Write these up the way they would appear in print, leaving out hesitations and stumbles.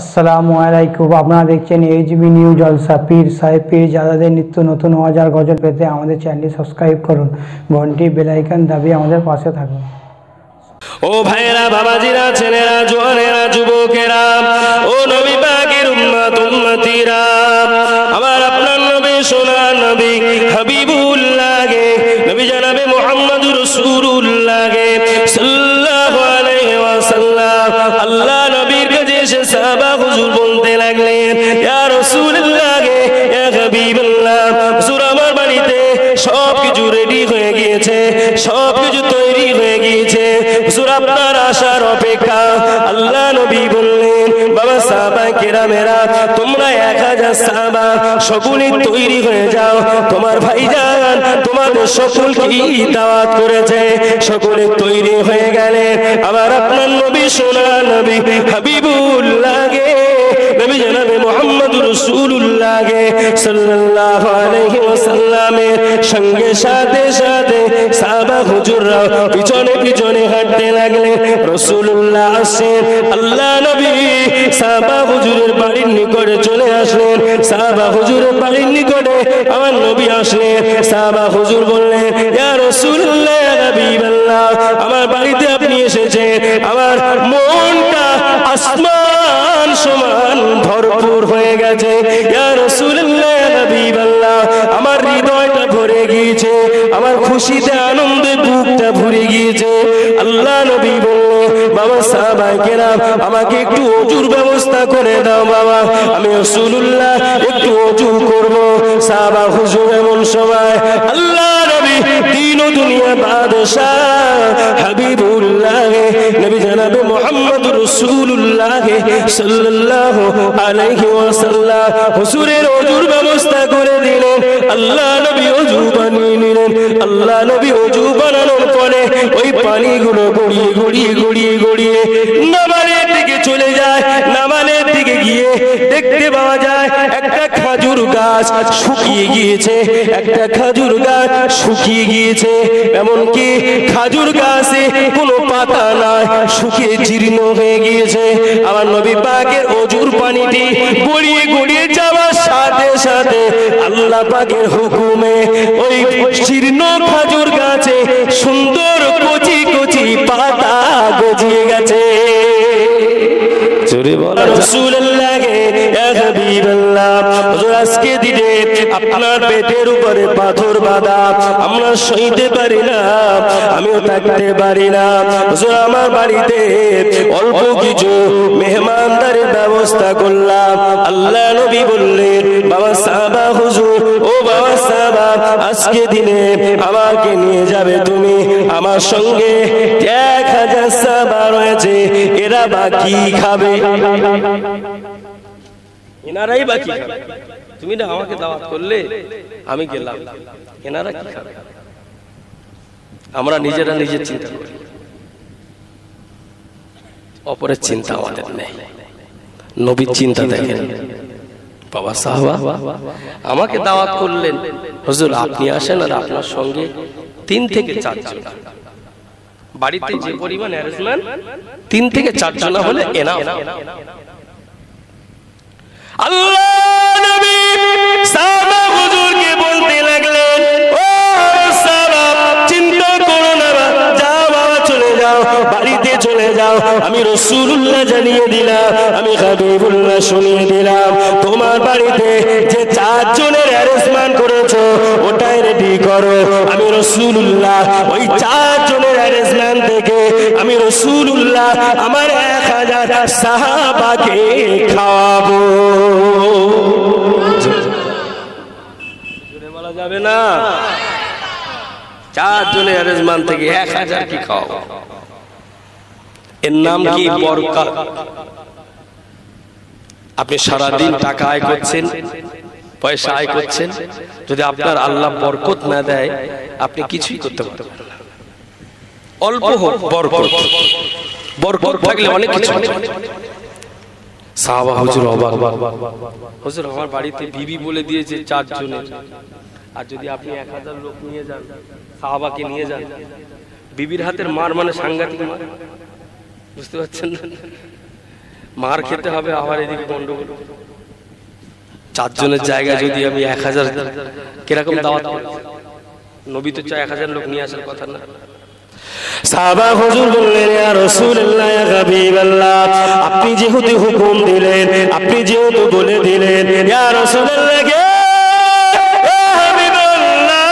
আসসালামু আলাইকুম। আপনারা দেখছেন এইচবি নিউজ জলসা। পীর সাহেব পীর জাদাদের নিত্য নতুন ওয়াজার গজল পেতে আমাদের চ্যানেলটি সাবস্ক্রাইব করুন, ঘন্টি বেল আইকন দাবিয়ে আমাদের পাশে থাকুন। ও ভাইরা, বাবাজিরা, ছেলেরা, জোয়ানেরা, যুবকেরা, ও নবী পাকের উম্মত উম্মতিরা, আমার আপনার নবী সোনার নবী হাবিবুল্লাহ গে নবী জনাবে মুহাম্মদুর রাসূলুল্লাহ গে সাল্লাল্লাহু আলাইহি ওয়াসাল্লাম আল্লাহ নবীর কাছে এসে সাহাবা হুজুর বলতে লাগলেন, ইয়া রাসূলুল্লাহ গে ইয়া হাবিবুল্লাহ, হুজুর আমার বাড়িতে সবকিছু রেডি হয়ে গিয়েছে, সবকিছু তৈরি হয়ে গিয়েছে, হুজুর আপনার আসার অপেক্ষা। আল্লাহ নবী বললেন, বাবা সাহাবা কেরামেরা, তোমরা 1000 সাহাবা সকলেই তৈরি হয়ে যাও, তোমার ভাইজান তোমাদের সকলকে দাওয়াত করেছে। সকলে তৈরি হয়ে গেলে আবার আপনার নবী সোনার নবী হাবিবুল্লাহ গে নবী জনাবে মুহাম্মদুর রাসূলুল্লাহ গে সাল্লাল্লাহু আলাইহি ওয়াসাল্লামের সঙ্গে সাথে সাথে সাহাবা হুজুররা পিছনে পিছনে হাঁটতে লাগলেন। রাসূলুল্লাহ আসেন, আল্লাহ নবী সাহাবা হুজুরের বাড়ির নিকটে চলে আসলেন। সাহাবা হুজুরের বাড়ির নিকটে আমার নবী আসলেন। সাহাবা হুজুর বললেন, ইয়া রাসূলুল্লাহ ইয়া হাবিবাল্লাহ, আমার বাড়িতে আপনি এসেছেন, আমার মনটা আসমান সমান ভরপুর হয়ে গেছে। ইয়া রাসূলুল্লাহ ইয়া হাবিবাল্লাহ, আমার হৃদয়টা ভরে গিয়েছে, আমার খুশিতে আনন্দে বুকটা ভরে গিয়েছে। আল্লাহ নবী বললেন, বাবা সাহাবায়ে কেরাম, আমাকে একটু ওযুর ব্যবস্থা করে দাও বাবা, আমি রাসূলুল্লাহ একটু ওযু করব। সাহাবা হুজুর এমন সময় আল্লাহ নবী দীন ও দুনিয়া বাদশাহ হাবিবুল্লাহ নবী জনাবে মুহাম্মদুর রাসূলুল্লাহ সাল্লাল্লাহু আলাইহি ওয়াসাল্লাম হুজুরের ওযুর ব্যবস্থা করে দিলেন। আল্লাহ নবী ওযু বানিয়ে নিলেন। আল্লাহ নবী ওযু বানানোর পরে ওই পানিগুলো গড়িয়ে গড়িয়ে গড়িয়ে গড়িয়ে নামালের দিকে চলে যায়। নামালের দিকে গিয়ে দেখতে পাওয়া যায় একটা খাজুর গাছ শুকিয়ে গিয়েছে, একটা খাজুর গাছ শুকিয়ে গিয়েছে, এমনকি খাজুর গাছে কোনো পাতা নাই, শুকিয়ে জীর্ণ হয়ে গিয়েছে। আমার নবী পাকের ওযুর পানিটি গড়িয়ে গড়িয়ে যাওয়ার সাথে সাথে আল্লাহ পাকের হুকুমে ওই জীর্ণ খাজুর গাছে সুন্দর কচি কচি পাতা গজিয়ে গেছে। আপনার পেটের উপরে পাথর বাঁধা, আমরা সইতে পারি না, আমিও থাকতে পারি না। হুজুর আমার বাড়িতে অল্প কিছু মেহমানদারের ব্যবস্থা করলাম। আল্লাহ নবী বললেন, বাবা সাহাবা হুজুর, ও বাবা সাহাবা, আজকে দিনে আমাকে নিয়ে যাবে তুমি। আমার সঙ্গে 1000 সাহাবা রয়েছে, এরা বাকি খাবে, এনারাই বাকি খাবে। তুমি না আমাকে দাওয়াত করলে, আমি গেলাম, এনারা কি খাবে? আমরা নিজেরা নিজের চিন্তা করি, অপরের চিন্তা আমাদের নেই। নবীর চিন্তা দেখেন, বাবা সাহাবা আমাকে দাওয়াত করলেন, হুজুর আপনি আসেন, আর আপনার সঙ্গে 3 থেকে 4 জন, বাড়িতে যে পরিমাণ অ্যারেঞ্জমেন্ট 3 থেকে 4 জন হলে এনাফ। আল্লাহ নবী সাহাবা হুজুরকে বলতে লাগলেন, ও সাহাবা, চিন্তা করো না, যাও বাবা, চলে যাও, বাড়িতে চলে যাও। আমি রাসূলুল্লাহ জানিয়ে দিলাম, আমি হাবিবুল্লাহ শুনিয়ে দিলাম, তোমার বাড়িতে যে 4 জনের অ্যারেঞ্জমেন্ট করেছো ওটাই রেডি করো। আমি রাসূলুল্লাহ ওই 4 জনের অ্যারেঞ্জমেন্ট থেকে আমি রাসূলুল্লাহ আমার 1000 সাহাবাকে খাওয়াবো। যাবে না 4 জনের অ্যারেঞ্জমেন্ট থেকে 1000 কি খাওয়াবো, এর নাম কি বরকত। আপনি সারাদিন টাকা আয় করছেন, পয়সা আয় করছেন, যদি আপনার আল্লাহ বরকত না দেয় আপনি কিছুই করতে পারবেন না। অল্প হোক বরকত, বরকত থাকলে অনেক কিছু। সাহাবা হুজুর অবাক, হুজুর আমার বাড়িতে বিবি বলে দিয়েছে 4 জনের, আর যদি আপনি 1000 লোক নিয়ে যান, সাহাবাকে নিয়ে যান, বিবির হাতের মার মানে সাংঘাতিক মার, বুঝতে পারছেন না? मार खेते हबे आमार एदिके गंडगोल चार जनेर जायगाय जोदि आमि 1000 किरकम दावत नबी तो चाय 1000 लोक निये आसार कथा ना। সাহাবা হুজুর বললেন ইয়া রাসূলুল্লাহ ইয়া হাবিবাল্লাহ আপনি যেহেতু হুকুম দিলেন আপনি যেহেতু বলে দিলেন ইয়া রাসূলুল্লাহ কে ইয়া হাবিবাল্লাহ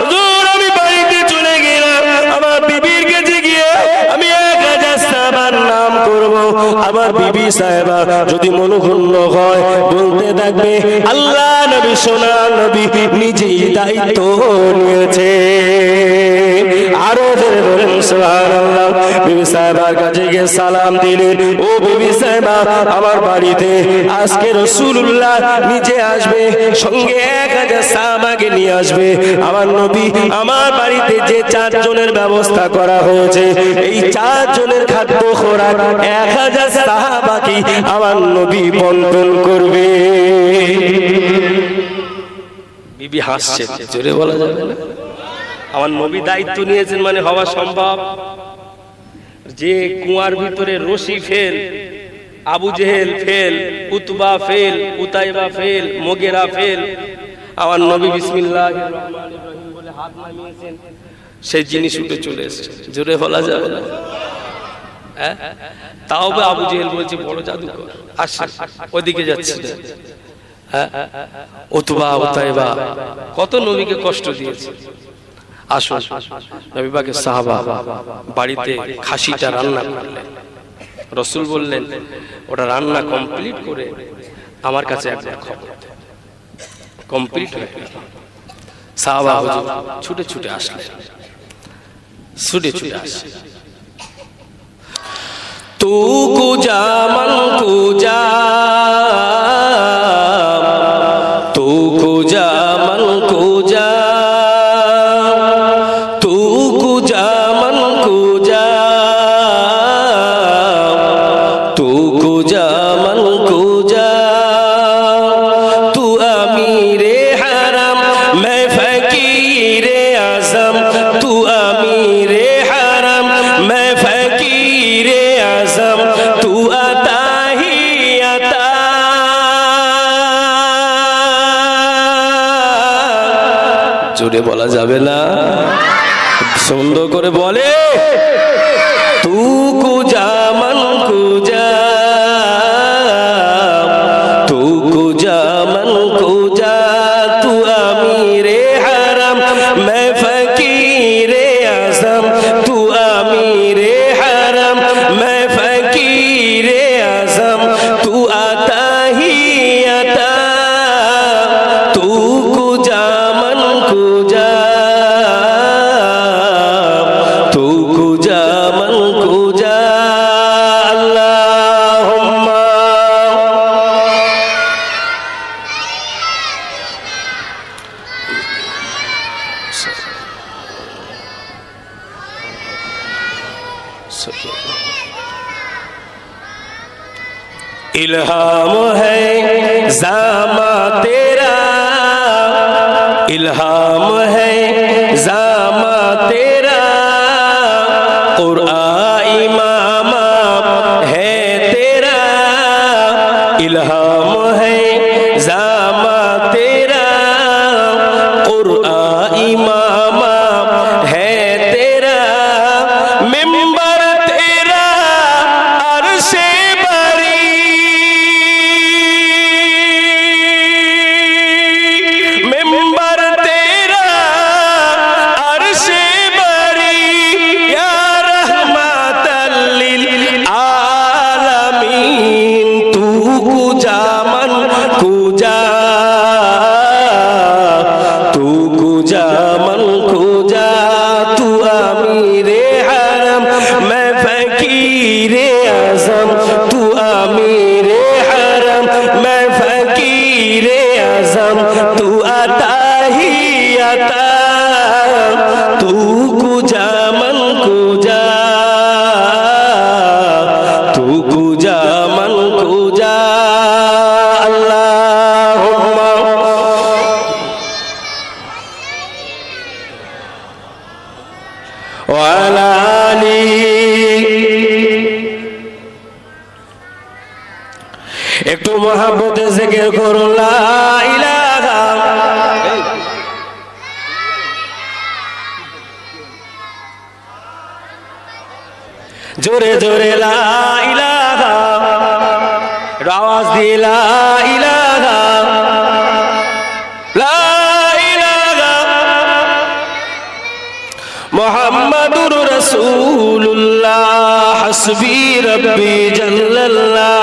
হুজুর আমি বাড়িতে চলে গেলাম আমার বিবির কাছে গিয়ে আমি 1000 সাহাবার নাম করব আমার বিবি সাহেবা যদি মনক্ষুণ্ণ হয় বলতে থাকবে আল্লাহ নবী সোনা নবী নিজেই দায়িত্ব নিয়েছে। खाद्य खोराक 1000 সাহাবাকে আমার নবী বন্টন করবে। বিবি হাসছে, জোরে বলা যাবে না। আমার নবী দায়িত্ব নিয়েছেন মানে হওয়া সম্ভব? যে কুয়ার ভিতরে রশি ফেল, আবু জেহেল ফেল, উতবা ফেল, উতাইবা ফেল, মোগেরা ফেল, আমার নবী বিসমিল্লাহির রহমানির রহিম বলে হাত নামিয়েছেন, সেই জিনিস উঠে চলে এসেছে। জোরে বলা যাবে না। হ্যাঁ, তাও আবু জেহেল বলছে বড় জাদুকর, আসছে ওইদিকে যাচ্ছে। হ্যাঁ, উতবা উতাইবা কত নবীকে কষ্ট দিয়েছে। আসুন, নবী পাকের সাহাবা বাড়িতে খাসিটা রান্না করলেন। রাসূল বললেন ওটা রান্না কমপ্লিট করে আমার কাছে একটা খবর। কমপ্লিট হয়ে গেল, সাহাবা হুজুর ছুটে ছুটে আসলেন। ছুটে ছুটে আসলেন তু কুজা মান কুজা তু কুজা মান কুজা বলা যাবে না। সুন্দর করে বলে তু কুজা মান কুজা তু কুজা মান কুজা তু আমিরে হারাম মে ফকিরে আজম তু আমিরে হারাম মে ফকিরে আজম তু আতা হি আতা তু কুজা মান কুজা তু কুজা মান কুজা আল্লাহুম্মা। ইলহাম হ্যায় জামা তেরা इल्हाम है जामा तेरा कुरान इमाम है तेरा इल्हाम है जामा तेरा कुरान इमाम है तेरा मिंबर तेरा अर्शे बरी मिंबर जा एक तो मोहब्बत जिक्र करो ला इलाहा जोरे जोरे ला इलाहा आवाज दिए ला इलाहा ला इलाहा मुहम्मदुर रसूलुल्लाह हस्बी रब्बी जल्लल्लाह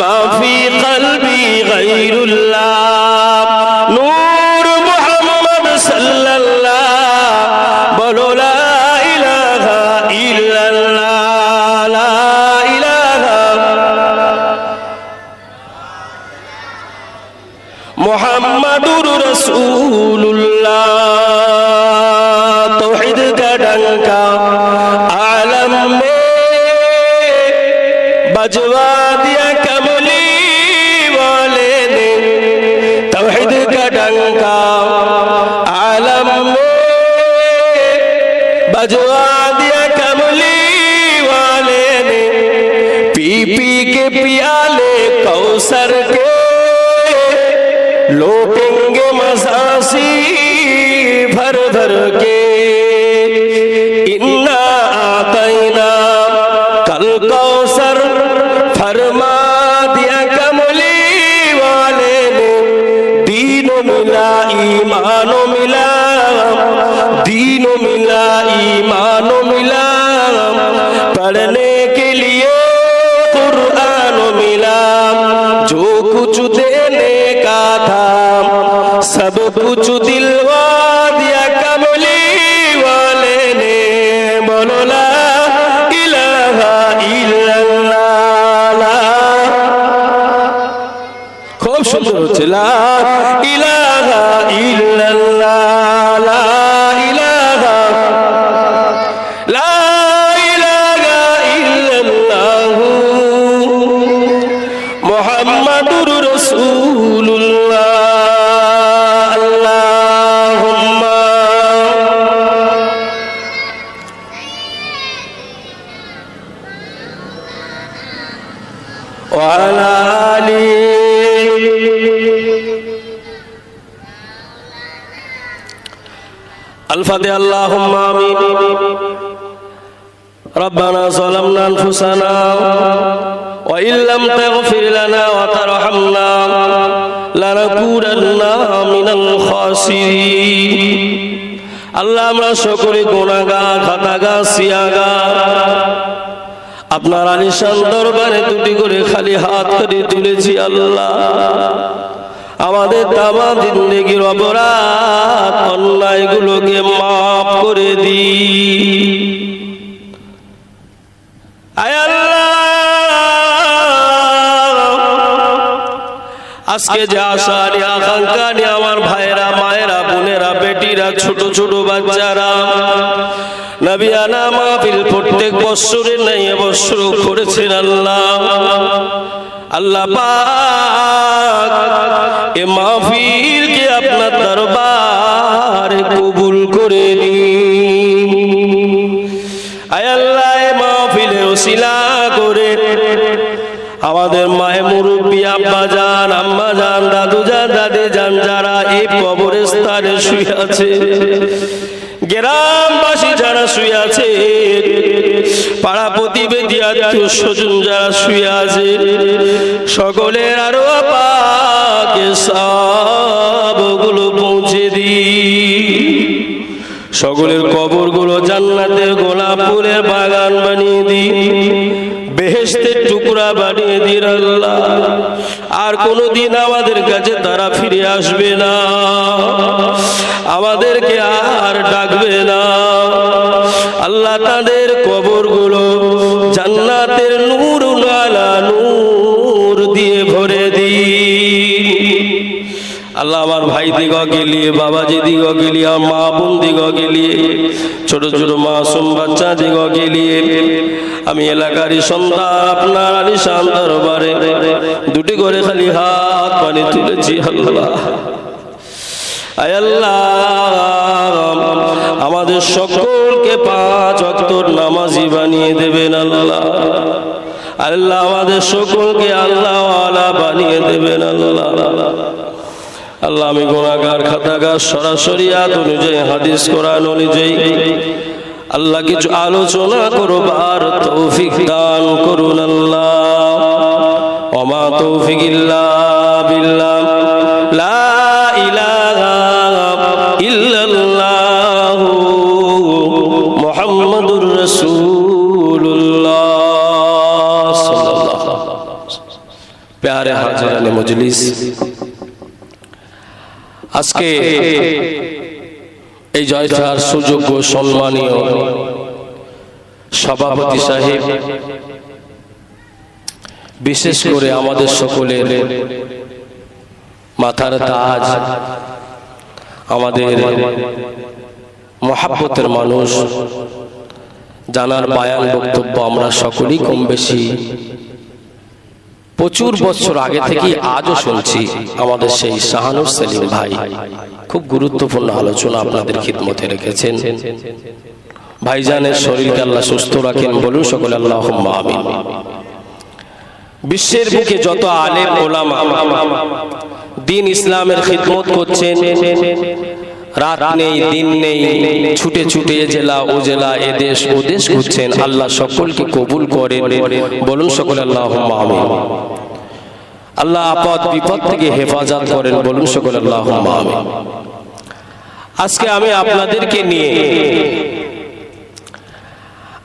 माफी कल्बी गैरुल्लाह नूर मोहम्मद सल्लल्लाह बोलो ला इलाहा इल्लल्लाह ला इलाहा मुहम्मदुर रसूलुल्लाह। तौहीद का डंका आलम में बजवा दिया बजवा दिया कमली वाले ने पी पी के पियाले कौसर के लौटेंगे मसासी भर भर के इन्ना आतैना कल कौसर फरमा दिया कमली वाले ने दीनों मिला ईमानों मिला दीनों मिला ईमानों मिला पढ़ने के लिए कुरानों मिला जो कुछ देने का था सब कुछ दिलवा दिया कमली वाले ने बोलो ला इलाहा इल्लल्लाह खूब सुंदर चला इलाहा इल्लल्लाह الفاتحة اللهم آمين ربنا ظلمنا أنفسنا وإن لم تغفر لنا وترحمنا لنكونن من الخاسرين আল্লাহ আমরা সকলে গুনাহগার খাতাগার সিয়াগার আপনার আলিশান দরবারে দুটি করে খালি হাত করে তুলেছি আল্লাহ আমাদের তামাম জিন্দেগীর অপরাধ অন্যায়গুলোকে মাফ করে দিন আয় আল্লাহ আজকে যা আশা নিয়ে আকাঙ্ক্ষা নিয়ে আমার ভাইরা মায়েরা বোনেরা বেটিরা ছোট ছোট বাচ্চারা নবিয়ানা মাহফিল প্রত্যেক বছরে নেই এবছর করেছেন আল্লাহ আল্লাহ পাক এ মাহফিল কে আপনার দরবারে কবুল করে নিন আয় আল্লাহ এ মাহফিলের ওসিলা করে আমাদের মায়ে মুরব্বি আব্বা জান আম্মা জান দাদু জান দাদি জান যারা এই কবরস্থানে শুয়ে আছে গ্রামবাসী যারা শুয়ে আছে পাড়া প্রতিবেশী আত্মীয় স্বজন যারা শুয়ে আছে সকলের আরো পাকে সবগুলো পৌঁছে দিন সকলের কবরগুলো জান্নাতের গোলাপ ফুলের বাগান বানিয়ে দিন বেহেশতের টুকরা বানিয়ে দিন আল্লাহ আর কোনোদিন আমাদের কাছে তারা ফিরে আসবে না আমাদেরকে আর ডাকবে না আল্লাহ তাদের কবরগুলো জান্নাতের নূর নালা নূর দিয়ে ভরে দিন আল্লাহ আমার ভাই দিগকে নিয়ে বাবাজি দিগকে নিয়ে মা বোন দিগকে নিয়ে ছোট ছোট মাসুম বাচ্চা দিগকে নিয়ে আমি এলাকার সন্তান আপনার আলিশান দরবারে দুটি করে খালি হাত পানি তুলেছি আল্লাহ আয় আল্লাহ আমাদের সকলকে পাঁচ ওয়াক্ত নামাজি বানিয়ে দেবেন আল্লাহ अल्लाह सकल के अल्लाह वाला बनिए देवें अल्लाह अल्लाह में गुनागार खतागार सरासरि आयत अनुयायी हादिस कुरान अनुयायी अल्लाह की जो आलोचना करो बार तौफिक दान करो अल्लाह व मा तौफिक इल्ला बिल्लाह ला इलाहा इल्लल्लाह मुहम्मदुर रसूलुल्लाह सल्लल्लाहु अलैहि वसल्लम। प्यारे हाज़िरान मजलिस आज के এই জয়তার সুযোগ্য সম্মানীয় সভাপতি সাহেব বিশেষ করে আমাদের সকলের মাথার তাজ আমাদের মহব্বতের মানুষ জানার বায়ান বক্তব্য আমরা সকলেই কম বেশি প্রচুর বছর আগে থেকে আজও শুনছি। আমাদের সেই শাহানুর সেলিম ভাই খুব গুরুত্বপূর্ণ আলোচনা আপনাদের খিদমতে রেখেছেন। ভাইজানের শরীরকে আল্লাহ সুস্থ রাখেন, বলুন সকলে আল্লাহুম্মা আমিন। বিশ্বের বুকে যত আলেম ওলামা দিন ইসলামের খিদমত করছেন, রাত নেই দিন নেই, ছুটে ছুটে জেলা ও জেলা এদেশ ও দেশ ঘুরছেন, আল্লাহ সকলকে কবুল করেন, বলুন সকলে আল্লাহুম্মা আমিন। আল্লাহ আপদ বিপদ থেকে হেফাজত করেন, বলুন সকলে আল্লাহুম্মা আমিন। আজকে আমি আপনাদেরকে নিয়ে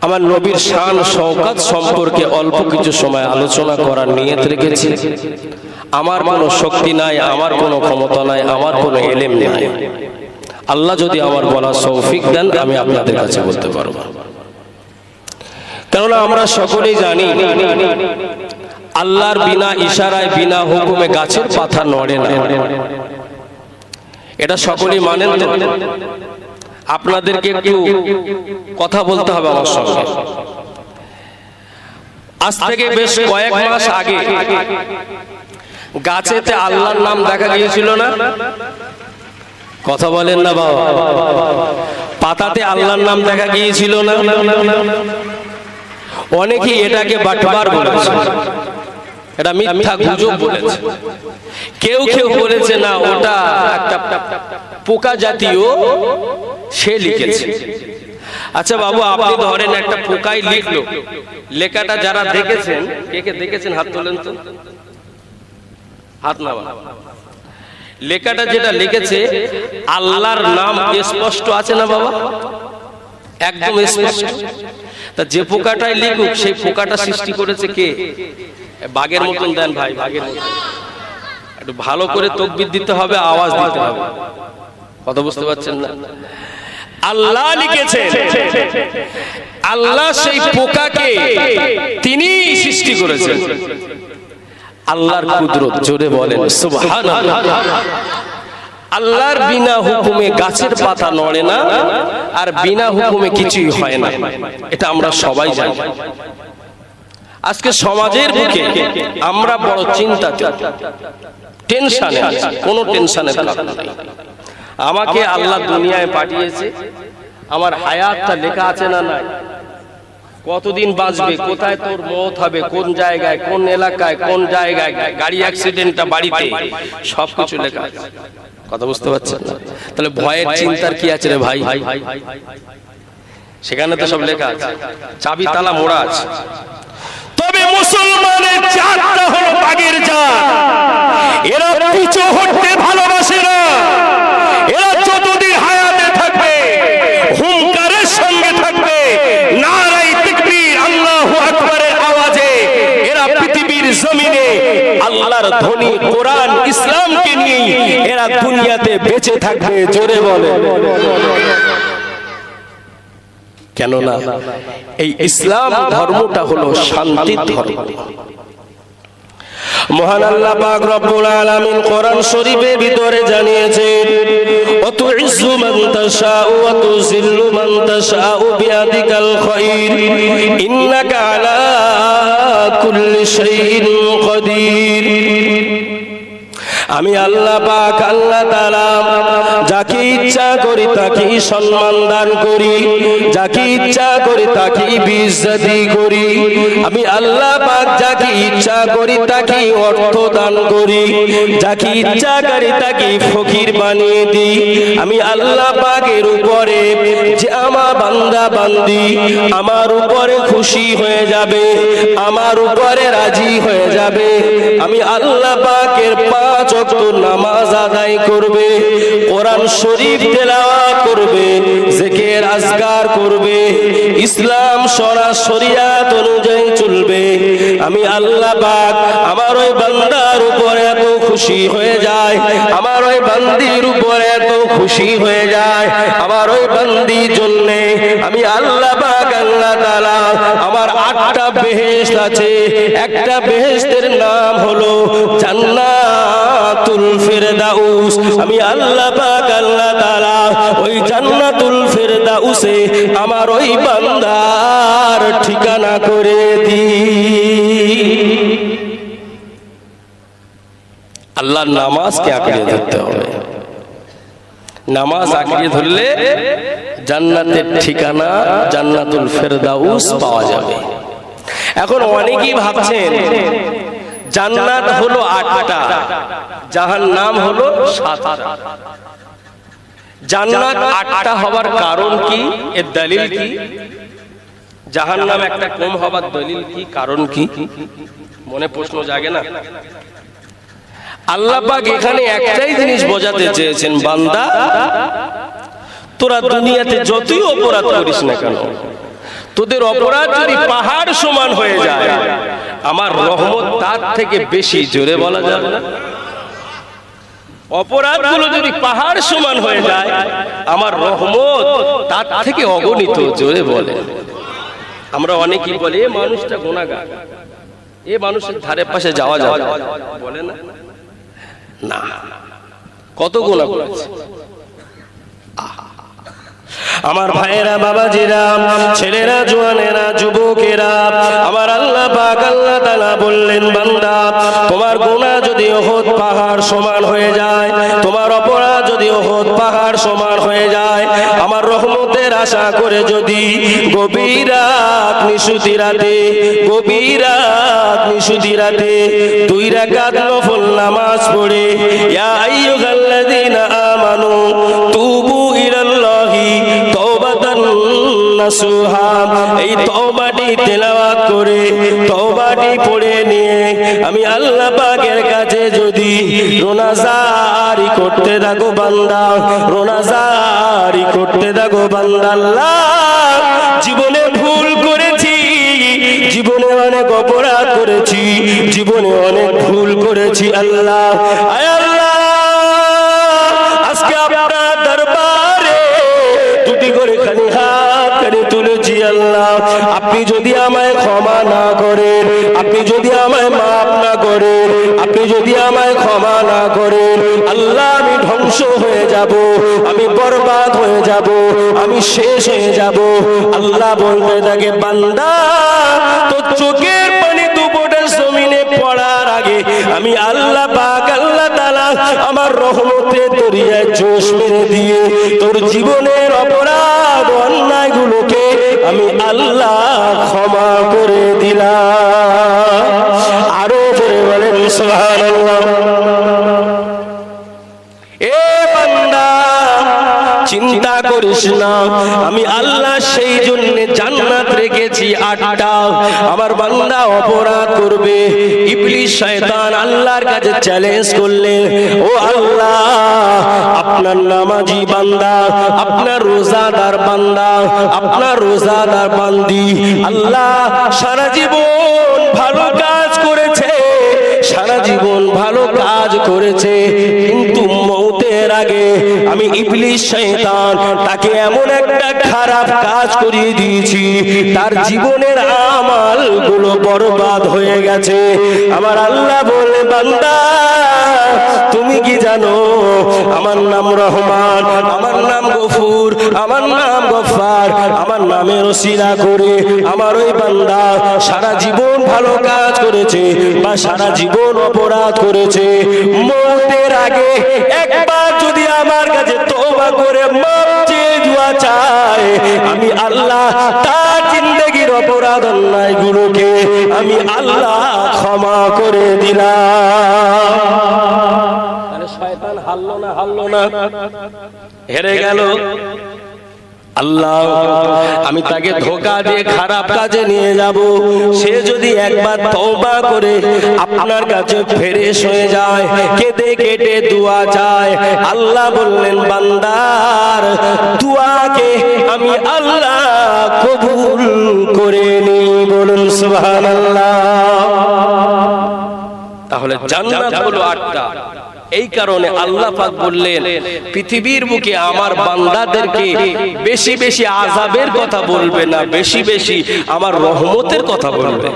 আমার নবীর শান শওকাত সম্পর্কে অল্প কিছু সময় আলোচনা করার নিয়ত রেখেছি। আমার কোনো শক্তি নাই, আমার কোনো ক্ষমতা নাই, আমার কোনো এলেম নাই। আল্লাহ যদি আমার বলা তৌফিক দেন আমি আপনাদের কাছে বলতে পারব, কারণ আমরা সকলেই জানি আল্লাহর বিনা ইশারায় বিনা হুকুমে গাছের পাতা নড়ে না। এটা সকলেই মানেন তো? আপনাদেরকে একটু কথা বলতে হবে আমার সঙ্গে। আজ থেকে বেশ কয়েক মাস আগে গাছেতে আল্লাহর নাম দেখা গিয়েছিল না? কথা বলেন না বাবা। পাতাতে আল্লাহর নাম দেখা গিয়েছিল না? অনেকে এটাকে বাটবার বলেছে, এটা মিথ্যা গুজব বলেছে। কেউ কেউ বলেছে না ওটা একটা পোকা জাতীয় সে লিখেছে। আচ্ছা বাবু, আপনি ধরেন একটা পোকাই লিখলো, লেখাটা যারা দেখেছেন, কে কে দেখেছেন হাত তোলেন তো, হাত না। লেখাটা যেটা লিখেছে আল্লাহর নাম স্পষ্ট আছে না বাবা? একদম স্পষ্ট। তা যে পোকাটাই লিখুক সেই পোকাটা সৃষ্টি করেছে কে? বাঘের মতন দেন ভাই, বাঘের মতন একটু ভালো করে তকবীর দিতে হবে, আওয়াজ দিতে হবে। কথা বুঝতে পারছেন না? আল্লাহ লিখেছেন, আল্লাহ সেই পোকাকে তিনি সৃষ্টি করেছেন। আল্লাহর কুদরত, জোরে বলেন সুবহানাল্লাহ। আল্লাহর বিনা হুকুমে গাছের পাতা নড়ে না, আর বিনা হুকুমে কিছুই হয় না, এটা আমরা সবাই জানি। আজকে সমাজের বুকে আমরা বড় চিন্তাতে, টেনশনে, কোনো টেনশনের কারণ নেই। আমাকে আল্লাহ দুনিয়ায় পাঠিয়েছে, আমার হায়াতটা লেখা আছে না নাই? কতদিন বাঁচবে, কোথায় তোর মত হবে, কোন জায়গায়, কোন এলাকায়, কোন জায়গায়, গাড়ি অ্যাক্সিডেন্টটা বাড়িতে, সবকিছু লেখা আছে। কথা বুঝতে পারছেন না? তাহলে ভয়ের চিন্তার কি আছে রে ভাই? সেখানে তো সব লেখা আছে, চাবি তালা মোড়া আছে। তবে মুসলমানের জাতটা হলো বাগের জাত। এরা পিছু হটতে ভালোবাসে না। এরা যতদিন হায়াতে থাকবে হুঙ্কারের সঙ্গে থাকবে, নারাই তাকবীর আল্লাহু আকবারের আওয়াজে এরা পৃথিবীর জমিনে আল্লাহর ধ্বনি কোরআন ইসলামকে নিয়ে এরা দুনিয়াতে বেঁচে থাকবে। জোরে বলে। কেননা এই ইসলাম ধর্মটা হলো শান্তির ধর্ম। মহান আল্লাহ পাক রব্বুল আলামিন কোরআন শরীফের ভিতরে জানিয়েছেন, ওয়াতুইজ্জু মান তাশাউ ওয়া তুযিল্লু মান তাশাউ বিয়াদিকাল খায়র ইন্নাকা আলা কুল্লি শাইইন কাদির। আমি আল্লাহ পাক আল্লাহ তাআলা যাকে ইচ্ছা করি তাকে সম্মান দান করি, যাকে ইচ্ছা করি তাকে ইজ্জত করি, আমি আল্লাহ পাক যাকে ইচ্ছা করি তাকে অর্থ দান করি, যাকে ইচ্ছা করি তাকে ফকির বানিয়ে দিই। আমি আল্লাহ পাকের উপরে যে আমার বান্দা বান্দি আমার উপরে খুশি হয়ে যাবে, আমার উপরে রাজি হয়ে যাবে, আমি আল্লাহ পাকের পাঁচ ওয়াক্ত নামাজ আদায় করবে, কোরআন শরীফ তেলাওয়াত করবে, জিকির আজকার করবে, ইসলাম শরা শরিয়াত অনুযায়ী চলবে, আমি আল্লাহ পাক আমার ওই বান্দার উপরে এত খুশি হয়ে যায়, আমার ওই বান্দির উপরে এত খুশি হয়ে যায়, আমার ওই বান্দির জন্য আমি আল্লাহ পাক আল্লাহ তাআলা আমার আটটা বেহেশত আছে, একটা বেহেশতের নাম হলো জান্নাতুল ফিরদাউস। আমি আল্লাহ পাক আল্লাহ তাআলা ওই জান্নাতুল ফিরদাউসে আমার ওই বান্দার ঠিকানা করে দিই। আল্লাহর নামাজ কে আঁকড়ে ধরতে হবে, নামাজ আঁকড়ে ধরলে জান্নাতের ঠিকানা জান্নাতুল ফেরদাউস পাওয়া যাবে। এখন অনেকেই ভাবছেন জান্নাত হলো ৮টা, জাহান্নাম হলো ৭টা। জান্নাত ৮টা হবার কারণ কি, এর দলিল কি? জাহান্নাম একটা কম হবার দলিল কি, কারণ কি? মনে প্রশ্ন জাগে না? আল্লাহ পাক এখানে একটাই জিনিস বোঝাতে চেয়েছেন, বান্দা তোরা দুনিয়াতে যতই অপরাধ করিস না কেন, তোদের অপরাধ যদি পাহাড় সমান হয়ে যায়, আমার রহমত তার থেকে বেশি, জোরে বলা যাবে না? অপরাধগুলো যদি পাহাড় সমান হয়ে যায়, আমার রহমত তার থেকে অগণিত, জোরে বলে। আমরা অনেকেই বলি এই মানুষটা গুনাহগার, এই মানুষের ধারে পাশে যাওয়া যাবে বলে না? না, কত গুনাহ করেছে। আমার ভাইয়েরা, বাবাজিরা, ছেলেরা, জোয়ানেরা, যুবকেরা, আমার আল্লাহ পাক আল্লাহ তাআলা বললেন, বান্দা তোমার গুনাহ যদি ওহদ পাহাড় সমান হয়ে যায়, তোমার অপরাধ যদি ওহদ পাহাড় সমান হয়ে যায়, আমার রহমতের আশা করে যদি গভীর রাত নিশুতি রাতে, গভীর রাত নিশুতি রাতে 2 রাকাত নফল নামাজ পড়ে, ইয়া আইয়ুহাল্লাযীনা আমানু তুবু ইলাল্লাহি তাওবাতান নাসুহা, এই তওবাটি তেলাওয়াত করে, তওবাটি পড়ে নিয়ে আমি আল্লাহ পাকের কাছে যদি রোনাজারি করতে থাকো বান্দা, রোনাজারি করতে থাকো বান্দা, আল্লাহ জীবনে ভুল করেছি, জীবনে অনেক অপরাধ করেছি, জীবনে অনেক ভুল করেছি আল্লাহ, আয় আল্লাহ আজকে আপনার দরবারে দুটি করে খালি হাত করে তুলেছি আল্লাহ, আপনি যদি আমায় ক্ষমা না করেন, আপনি যদি আমায় মাফ না করেন, আপনি যদি আমায় ক্ষমা না করেন আল্লাহ, আমি ধ্বংস হয়ে যাব, আমি বরবাদ হয়ে যাব, আমি শেষ হয়ে যাব। আল্লাহ বলতে থাকে, বান্দা তো চোখের পানি দুপোটা জমিনে পড়ার আগে আমি আল্লাহ পাক আল্লাহ তাআলা আমার রহমতের দরিয়ায় জোশ মেরে দিয়ে তোর জীবনের অপরাধ অন্যায়গুলোকে আমি আল্লাহ ক্ষমা করে দিলাম। আরো জোরে বলেন সুবহানাল্লাহ। এ বান্দা চিন্তা করিস না, আমি আল্লাহ সেই জন্য জান্নাত রেখেছি 8টা। আমার বান্দা অপরাধ করবে, ইবলিস শয়তান আল্লাহর কাছে চ্যালেঞ্জ করলে, ও আল্লাহ আপনার নামাজি বান্দা, আপনার রোজাদার বান্দা, আপনার রোজাদার বান্দি আল্লাহ সারা জীবন ভালো কাজ করেছে, সারা জীবন ভালো কাজ করেছে, কিন্তু মওতের আগে আমি ইবলিস শয়তান তাকে এমন একটা খারাপ কাজ করিয়ে দিয়েছি, তার জীবনের আমলগুলো বরবাদ হয়ে গেছে। আমার আল্লাহ বলে, বান্দা তুমি কি জানো আমার নাম রহমান, আমার নাম গফুর, আমার নাম গফফার, আমার নামের ওসিলা করে আমার ওই বান্দা সারা জীবন ভালো কাজ করেছে, सारा जीवन अपराध करेছে মরতে আগে একবার যদি আমার কাছে তওবা করে মাপ চেয়ে দোয়া চায় আমি আল্লাহ তার জিন্দেগীর অপরাধ গুলোকে আমি আল্লাহ ক্ষমা করে দিলাম। আরে শয়তান হাললো না হাললো না হেরে গেল। अल्लाह आमी ताके धोखा दिए खराब काजे निये जाबो से जोदि एकबार तौबा करे आपनार काछे फ्रेश होये जाय केदे केटे दुआ चाय अल्लाह बोललेन बान्दार दुआ के आमी अल्लाह कबूल करे नी बोलुन सुबहानाल्लाह। ताहले জান্নাত হলো আটটা এই কারণে আল্লাহ পাক বললেন পৃথিবীর মুখে আমার বান্দাদেরকে বেশি বেশি আযাবের কথা বলবে না বেশি বেশি আমার রহমতের কথা বলবে।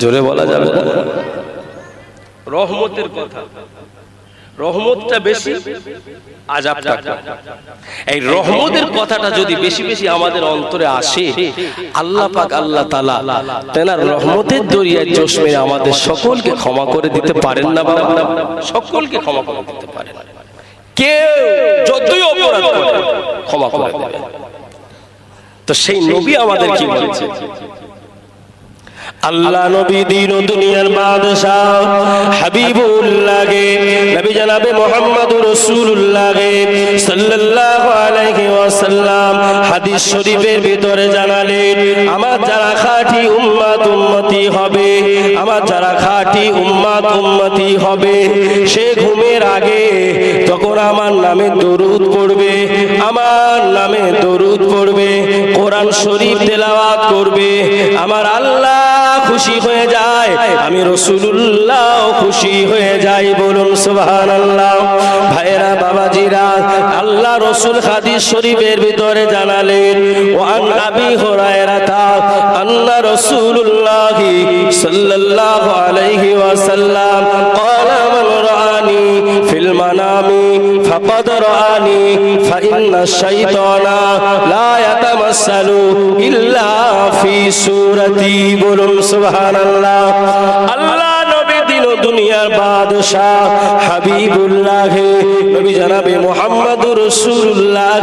জোরে বলা যাবে না রহমতের কথা। রহমতটা বেশি আযাবটা কম। এই রহমতের কথাটা যদি বেশি বেশি আমাদের অন্তরে আসে আল্লাহ পাক আল্লাহ তাআলা তেনার রহমতের দরিয়ায় চশমে আমাদের সকলকে ক্ষমা করে দিতে পারেন না বাবা? সকলকে ক্ষমা করে দিতে পারেন। কেউ যতই অপরাধ করে ক্ষমা করে দেবেন। তো সেই নবী আমাদের কি বলেছে? अल्लाह नबी दीनो दुनियार बादशाह हबीबुल्लाह के नबी जनाब मोहम्मद रसूलुल्लाह के सल्लल्लाहु अलैहि वसल्लम हदीस शरीफের ভিতরে জানালেন আমার যারা খাঁটি উম্মত উম্মতি হবে আমার যারা খাঁটি উম্মত উম্মতি হবে সে ঘুমের আগে তখন আমার নামে দরুদ পড়বে আমার নামে দরুদ পড়বে কোরআন শরীফ তেলাওয়াত করবে আমার আল্লাহ खुशी हो जाए आमी रसूलुल्लाह खुशी हो जाए बोलूं सुबहानल्लाह। भाईरा बाबा जीरा अल्लाह रसूल हदीस शरीफের ভিতরে জানালেন ওয়ান আবি হুরায়রা তা আল্লাহ রাসূলুল্লাহ সাল্লাল্লাহু আলাইহি ওয়াসাল্লাম ক্বালা মান রাআনি ফিল মানামি ফাকাদ রাআনি ফা ইন্না শাইতানা লা ইয়াতামাসসালু ইল্লা ফি সূরাতি বলুন সুবহানাল্লাহ। আল্লাহ নবী দিনো দুনিয়ার বাদশাহ হাবিবুল্লাহ নবী জনাবে মুহাম্মদুর রাসূলুল্লাহ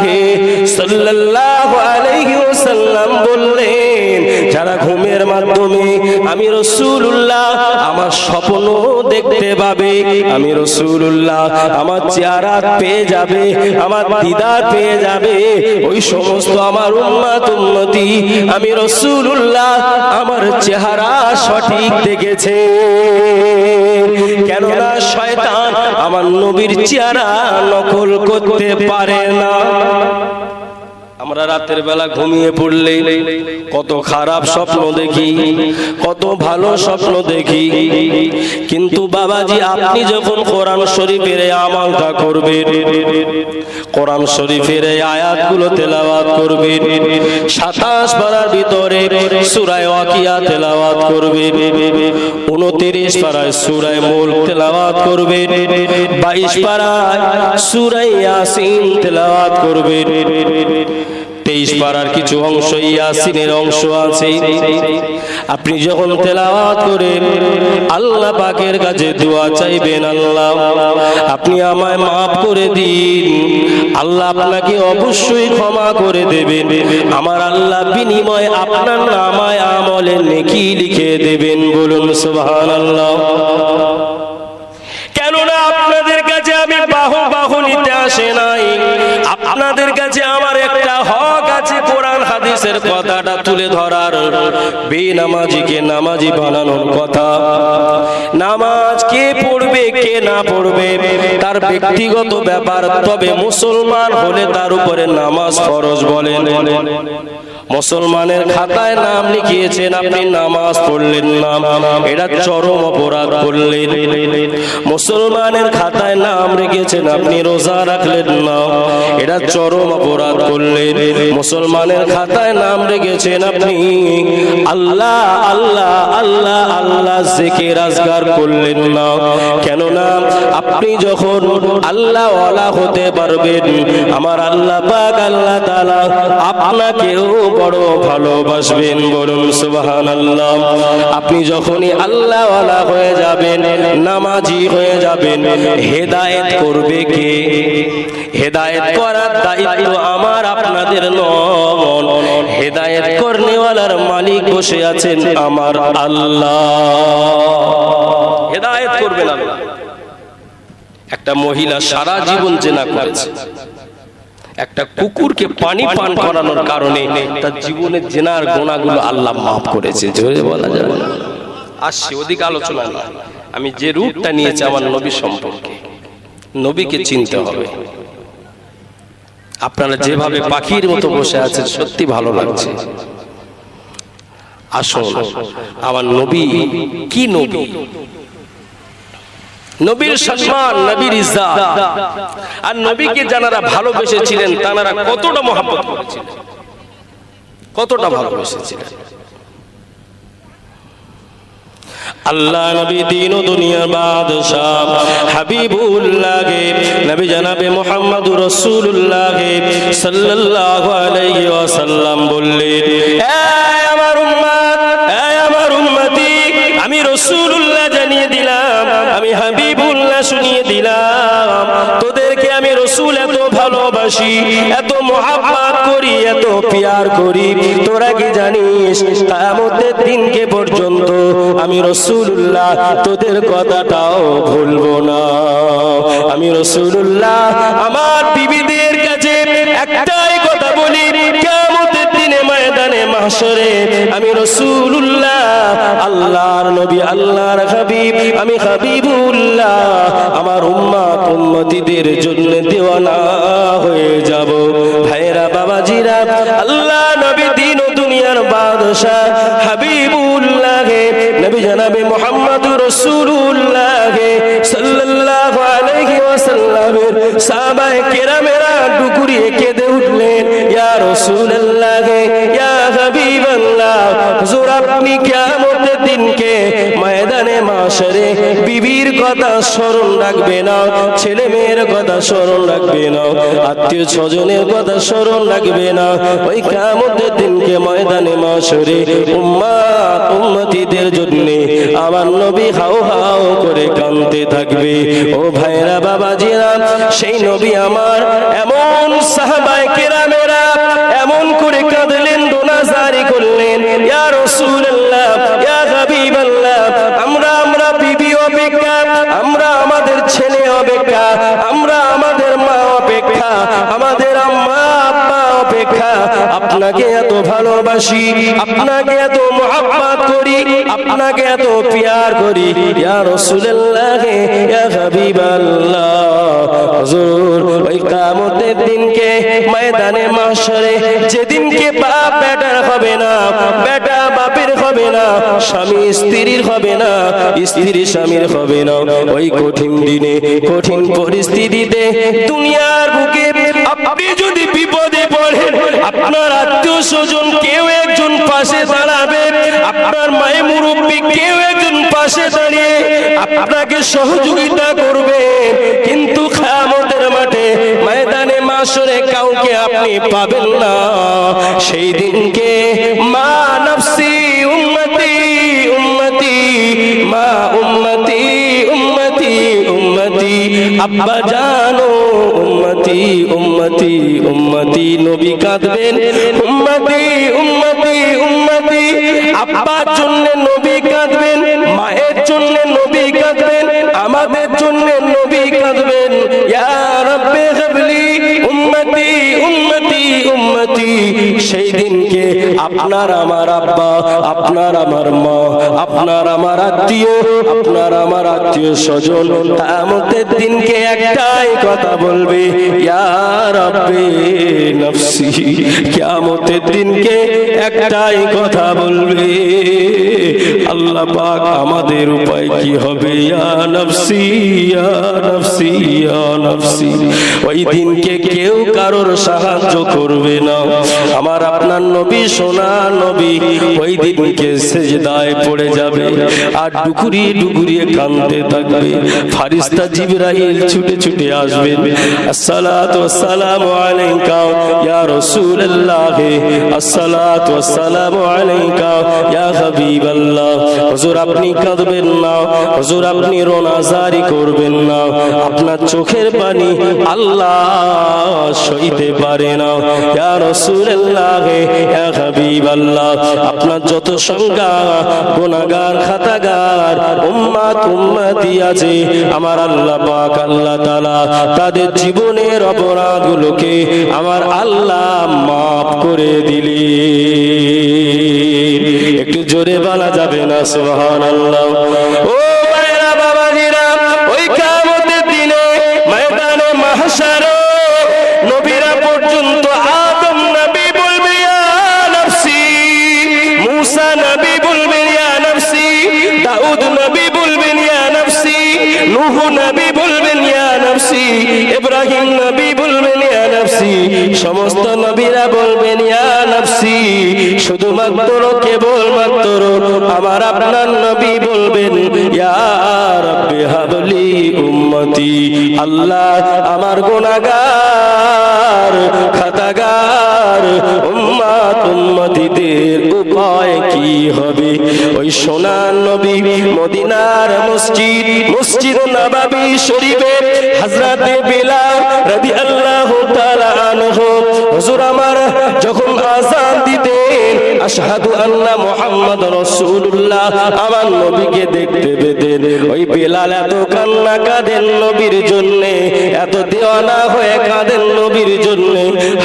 সাল্লাল্লাহু আলাইহি ওয়াসাল্লাম বললেন যারা ঘুমের মাধ্যমে আমি রাসূলুল্লাহ আমার স্বপ্ন দেখতে পাবে আমি রাসূলুল্লাহ আমার চেহারা পেয়ে যাবে আমার দিদার পেয়ে যাবে ওই সমস্ত আমার উম্মত উম্মতি আমি রাসূলুল্লাহ আমার চেহারা সঠিক দেখেছে। কেননা শয়তান আমার নবীর চেহারা নকল করতে পারে না। আমরা রাতের বেলা ঘুমিয়ে পড়লে কত খারাপ স্বপ্ন দেখি কত ভালো স্বপ্ন দেখি কিন্তু বাবাজি আপনি যখন কোরআন শরীফের আমলটা করবেন কোরআন শরীফের আয়াতগুলো তেলাওয়াত করবেন 27 পারার ভিতরে সূরা ওয়াকিয়া তেলাওয়াত করবেন 29 পারায় সূরা মুলক তেলাওয়াত করবেন 22 পারায় সূরা ইয়াসিন তেলাওয়াত করবেন 23 পারার কিছু অংশ ইয়াসিনের অংশ আছে আপনি যখন তেলাওয়াত করেন আল্লাহ পাকের কাছে দোয়া চাইবেন আল্লাহ আপনি আমায় maaf করে দিন আল্লাহ আপনাকে অবশ্যই ক্ষমা করে দেবেন আমার আল্লাহ বিনিময়ে আপনার নামায় আমলে নেকি লিখে দেবেন বলুন সুবহানাল্লাহ। কেননা আপনাদের কাছে আমি বাহু বাহু নিতে আসে নাই আপনাদের কাছে আমার একটা হক আছে কোরআন হাদিসের কথাটা তুলে ধরার বেনামাজিকে নামাজি বানানোর কথা নামাজ কে পড়বে কে না পড়বে তার ব্যক্তিগত ব্যাপার তবে মুসলমান হলে তার উপরে নামাজ ফরজ বলেন মুসলমানের খাতায় নাম লিখিয়েছেন আপনি নামাজ পড়লেন না এটা চরম অপরাধ করলেন। মুসলমানের খাতায় নাম লিখিয়েছেন আপনি রোজা রাখলেন না এটা চরম অপরাধ করলেন। মুসলমানের খাতায় নাম লিখিয়েছেন আপনি আল্লাহ আল্লাহ আল্লাহ আল্লাহ জিকির আজকার করলেন না। কেননা আপনি যখন আল্লাহ ওয়ালা হতে পারবেন আমার আল্লাহ পাক আল্লাহ তাআলা আপনাকেও বড় ভালোবাসবেন। বলুন সুবহানাল্লাহ। আপনি যখনই আল্লাহওয়ালা হয়ে যাবেন, নামাজি হয়ে যাবেন, হেদায়েত করবে কে? হেদায়েত করার দায়িত্ব আমার আপনাদের নয়, হেদায়েত করনেওয়ালার মালিক বসে আছেন আমার আল্লাহ। হেদায়েত করবেন আল্লাহ। একটা মহিলা সারা জীবন জেনা করেছে, একটা কুকুরকে পানি পান করানোর কারণে তার জীবনের জেনার গোনাগুলো আল্লাহ মাফ করেছে। জোরে বলা যাবে না। আসছে ওদিকে আলোচনা না, আমি যে রূপটা নিয়েছি আমার নবী সম্পর্কে, নবীকে চিনতে হবে। আপনারা যেভাবে পাখির মতো বসে আছেন সত্যি ভালো লাগছে। আসুন আমার নবী কি নবী, নবীর সম্মান, নবীর ইজ্জত, আর নবীকে যারা ভালোবেসেছিলেন তারা কতটা মহব্বত করেছিলেন, কতটা ভালোবেসেছিলেন। আল্লাহ নবী দিন ও দুনিয়ার বাদশাহ হাবিবুল্লাহ নবী জনাবে মুহাম্মদুর রাসূলুল্লাহ সাল্লাল্লাহু আলাইহি ওয়াসাল্লাম বললেন, এই আমার উম্মত, এই আমার উম্মতি, আমি রাসূলুল্লাহ জানিয়ে দিলাম, আমি হাবিবুল্লাহ শুনিয়ে দিলাম, তোদেরকে আমি রাসূল এত ভালোবাসি, এত মুহাব্বত করি, এত পিয়ার করি, তোরা কি জানিস কিয়ামতের দিনকে পর্যন্ত আমি রাসূলুল্লাহ তোদের কথাটাও ভুলবো না। আমি রাসূলুল্লাহ আমার বিবিদের কাছে একটাই কথা বলি, কিয়ামতের দিনে ময়দানে মাহশরে আমি রাসূলুল্লাহ আল্লাহর নবী, আল্লাহর হাবিব, আমি হাবিবুল্লাহ আমার উম্মত উম্মতিদের জন্য দেওয়ানা হয়ে যাব। ভাইরা বাবাজিরা, আল্লাহ নবী দিন ও দুনিয়ার বাদশাহ হাবিবুল্লাহ নবী জনাবে মুহাম্মদুর রাসূলুল্লাহ সাল্লাল্লাহু আলাইহি ওয়াসাল্লামের সাহাবায়ে কেরামেরা ডুকুরিয়ে কেঁদে উঠলেন, ইয়া রাসূলুল্লাহ, ইয়া হাবিবাল্লাহ, হুজুর আপনি কিয়ামতের দিনকে ময়দানে মাশরে বিবির কথা স্মরণ রাখবে না, ছেলে মেয়ের কথা স্মরণ রাখবে না, আত্মীয় স্বজনের কথা স্মরণ রাখবে না, ওই কিয়ামতের দিনকে ময়দানে মাশরে উম্মাত উম্মতিদের জন্য আমার নবী হাও হাও করে কাঁদতে থাকবে। ও ভাইরা বাবাজিরা, সেই নবী আমার এমন সাহাবায়ে কেরামেরা এমন করে কাঁদলেন, দোনা জারি করলেন, ইয়া রাসূলুল্লাহ, ইয়া হাবিবাল্লাহ, আমরা আমরা বিবি অপেক্ষা, আমরা আমাদের ছেলে অপেক্ষা, আমরা আমাদের মা অপেক্ষা, আমাদের আম্মা আব্বা অপেক্ষা আপনাকে এত ভালোবাসি, আপনাকে এত মুহাব্বত করি, আপনাকে এত পিয়ার করি, ইয়া রাসূলুল্লাহ, ইয়া হাবিবাল্লাহ, হুজুর ওই কিয়ামতের দিনকে ময়দানে মাহশরে যেদিনকে বাপ বেটার হবে না, বেটা বাপের হবে না, স্বামী স্ত্রীর হবে না, স্ত্রী স্বামীর হবে না, ওই কঠিন দিনে কঠিন পরিস্থিতিতে দুনিয়ার বুকে আপনি যদি বিপদে পড়েন, আপনার আত্মীয় স্বজন কেউ একজন পাশে দাঁড়াবে, আপনার মায়ের মুরব্বী কেউ একজন পাশে দাঁড়িয়ে আপনাকে সহযোগিতা করবে, কিন্তু কিয়ামতের মাঠে ময়দানে মাশরে কাউকে আপনি পাবেন না। সেই দিনকে মা নফসি উম্মতি উম্মতি, মা উম্মতি উম্মতি উম্মতি, আব্বা জানো উম্মতি উম্মতি উম্মতি, নবী কাঁদবেন উম্মতি উম্মতি উম্মতি, আব্বার জন্য নবী কাঁদবেন, মায়ের জন্য নবী কাঁদবেন, আমাদের জন্য নবী কাঁদবেন, ইয়া রাব্বি হাবলি উম্মতি উম্মতি উম্মতি। সেই দিনকে আপনার আমার আব্বা, আপনার আমার মা, আপনার আমার আত্মীয়, আপনার আমার আত্মীয় স্বজন কিয়ামতের দিনকে একটাই কথা বলবে, ইয়া রাব্বি নফসি। কিয়ামতের দিনকে একটাই কথা বলবে, আল্লাহ পাক আমাদের উপায় কি হবে, ইয়া নফসি ইয়া নফসি ইয়া নফসি। ওই দিনকে কেউ কারোর সাহায্য করবে না। আমার আমার আপনার নবী সোনা নবী ওই দিনকে সেজদায় পড়ে যাবে আর ডুকুরিয়ে ডুকুরিয়ে কাঁদতে থাকবে। ফারিস্তা জিবরাইল ছুটে ছুটে আসবেন, আসসালাতু ওয়াসসালামু আলাইকা ইয়া রাসূলুল্লাহ, আসসালাতু ওয়াসসালামু আলাইকা ইয়া হাবিবাল্লাহ। হুজুর আপনি কাঁদবেন না, হুজুর আপনি রোনা জারি করবেন না, আপনার চোখের পানি আল্লাহ সইতে পারে না। ইয়া রাসূলুল্লাহ ইয়া হাবিবাল্লাহ, আপনার যত সংখ্যা গুনাহগার খাতাগার উম্মাত উম্মতি আছে আমার আল্লাহ পাক আল্লাহ তাআলা তাদের জীবনের অপরাধগুলোকে আমার আল্লাহ মাফ করে দিলি। একটু জোরে বলা যাবে না সুবহানাল্লাহ। ও ভাইরা বাবাজিরা, ওই কিয়ামতের দিনে ময়দানে মাহশারে ইব্রাহিম নবী বলবেন ইয়া নফসি, সমস্ত নবীরা বলবেন ইয়া নফসি, শুধুমাত্র কেবলমাত্র আমার আপনার নবী বলবেন ইয়া রাব্বি হাবলি উম্মতি, আল্লাহ আমার গুনাহগার খাতাগার উম্মাত উম্মতিদের উপায় কি হবে। ওই সোনার নবী মদিনার মসজিদ মসজিদ নববী শরীফে হযরত বিলাল রাদিয়াল্লাহু তাআলা আনহু হুজুর আমার যখন আযান দিতেন আশহাদু আন্না মুহাম্মাদ রাসূলুল্লাহ আমার নবীকে দেখতে পেতেন। ওই বিলাল এত কান্না কাঁদেন নবীর জন্য, এত দেওয়ানা হয়ে কাঁদেন নবীর জন্য।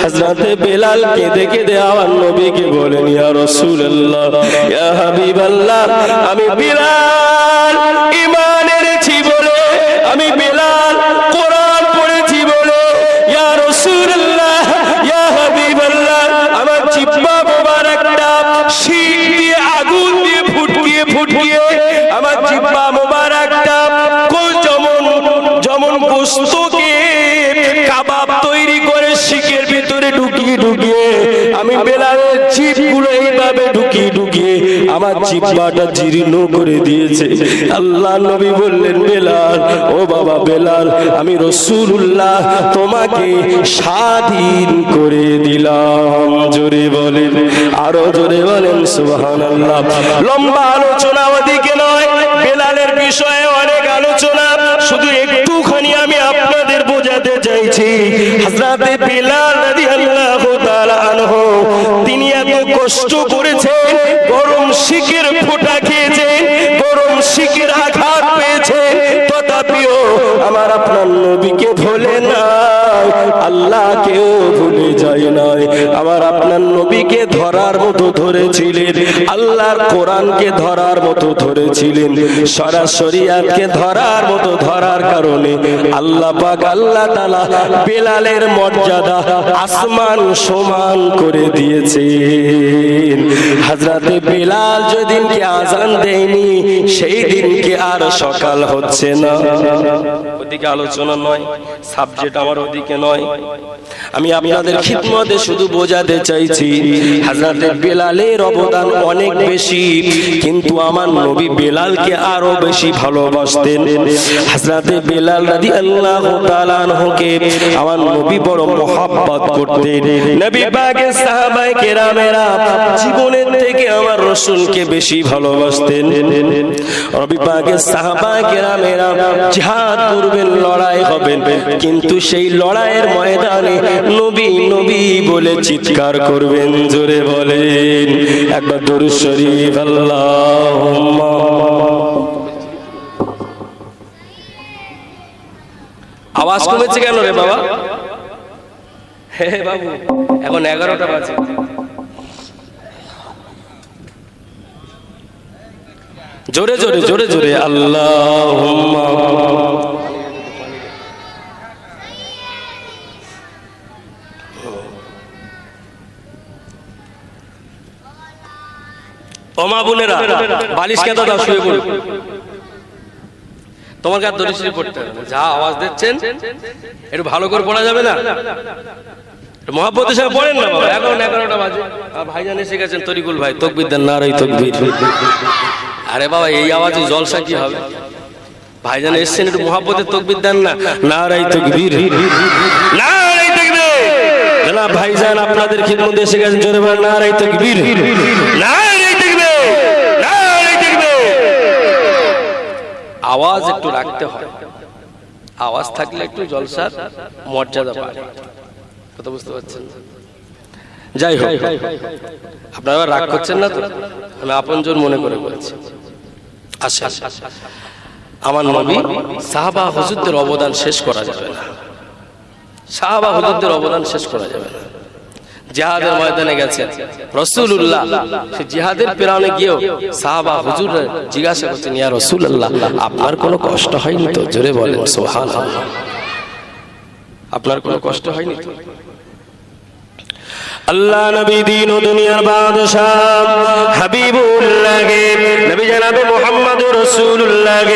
হযরত বিলাল কে দেখে দেওয়ান নবীকে বলেন ইয়া রাসূলুল্লাহ ইয়া হাবিবাল্লাহ, আমি বিলাল ঈমান এনেছি বলে, আমি বিলাল কোরআন পড়েছি বলে ইয়া রাসূলুল্লাহ ইয়া হাবিবাল্লাহ আমার জিহ্বা মোবারকটা শীত দিয়ে আগুন দিয়ে ফুটিয়ে ফুটিয়ে আমার জিহ্বা মোবারকটা কোন যেমন যেমন গোশতকে কাবাব তৈরি করে শিকের ভিতরে ঢুকিয়ে ঢুকিয়ে আমি বেলালের জিভগুলো এইভাবে ঢুকিয়ে ঢুকিয়ে আমার জিহ্বাটা জীর্ণ করে দিয়েছে। আল্লাহ নবী বললেন বেলাল, ও বাবা বেলাল, আমি রাসূলুল্লাহ তোমাকে স্বাধীন করে দিলাম। জোরে বলেন, আরো জোরে বলেন সুবহানাল্লাহ। লম্বা আলোচনা ওদিকে নয়, বেলালের বিষয়ে অনেক আলোচনা, শুধু একটুখানি আমি আপনাদের বোঝাতে চাইছি হযরত বেলাল রাদিয়াল্লাহু তাআলা আনহু তিনি এত কষ্ট করেছেন, গরম শিকের ফোঁটা খেয়েছেন, গরম শিকের আঘাত পেয়েছেন, তথাপিও আমার আপনার নবীকে ভোলে না, আল্লাহকেও ভুলে যায় না। আমার আপনার নবীকে ধরার মতো ধরেছিলেন, আল্লাহর কোরআনকে ধরার মতো ধরেছিলেন, সারা শরীয়তকে ধরার মতো ধরার কারণে আল্লাহ পাক আল্লাহ তাআলা বেলালের মর্যাদা আসমান সমান করে দিয়েছেন। হযরত বেলাল যেদিনকে আযান দেয়নি সেই দিনকে আর সকাল হচ্ছে না। ওদিকে আলোচনা নয়, সাবজেক্ট আমার ওদিকে নয়, আমি আপনাদের খিদমতে শুধু বোঝাতে চাইছি হযরত বেলালের অবদান অনেক বেশি, কিন্তু আমার নবী বেলালকে আরো বেশি ভালোবাসতেন। হযরত বেলাল রাদিয়াল্লাহু তাআলা আনহুকে আমার নবী বড় মহব্বত করতেন। নবী পাকের সাহাবায়ে কেরামেরা জীবনের থেকে আমার রাসূলকে বেশি ভালোবাসতেন। নবী পাকের সাহাবায়ে কেরামেরা জিহাদ করবেন, লড়াই হবেন, কিন্তু সেই লড়াইয়ের ময়দানে নবী নবী বলে চিৎকার করবেন। জোরে বলেন একবার দরুদ শরীফ, আল্লাহুম্মা আওয়াজ কমেছে কেন রে বাবা? হে বাবু এখন 11টা বাজে। জোরে জোরে জোরে জোরে আল্লাহুম্মা। ওমা বোনেরা বালিশ কেটে দাও, শুয়ে পড়ো, তোমার কাছে দরুদ শরীফ পড়তে হবে। যা আওয়াজ দিচ্ছেন একটু ভালো করে পড়া যাবে না? মহাব্বতের সাথে পড়েন না বাবা। এখন ১১টা বাজে আর ভাইজান এসে গেছেন তরিকুল ভাই তাকবীর দেন, নারাই তাকবীর। আরে বাবা এই আওয়াজে জলসা কি হবে? ভাইজান এসেছেন একটু মহাব্বতের তাকবীর দেন না, নারাই তাকবীর, নারাই তাকবীর। জনাব ভাইজান আপনাদের খিদমতে এসে গেছেন, জোরে বলেন নারাই তাকবীর, নারাই তাকবীর, নারাই তাকবীর। আওয়াজ একটু রাখতে হয়, আওয়াজ থাকলে একটু জলসার মর্যাদা পায়। কথা বুঝতে পারছেন? যাই হোক, আপনারা রাগ করছেন না তো? আমি আপনজন মনে করে বলছি। আচ্ছা, আমার নবী সাহাবা হুজুরদের অবদান শেষ করা যাবে না, সাহাবা হুজুরদের অবদান শেষ করা যাবে না। জিহাদের ময়দানে গেছেন রাসূলুল্লাহ, সে জিহাদের প্রাণে গিয়েও সাহাবা হুজুর জিজ্ঞাসা করছেন, ইয়া রাসূলুল্লাহ আপনার কোনো কষ্ট হয়নি তো? জোরে বলেন সুবহানাল্লাহ। আপনার কোনো কষ্ট হয়নি তো? আল্লাহ নবী দিন ও দুনিয়ার বাদশাহ হাবিবুল্লাহ নবী জনাব মুহাম্মদুর রাসূলুল্লাহ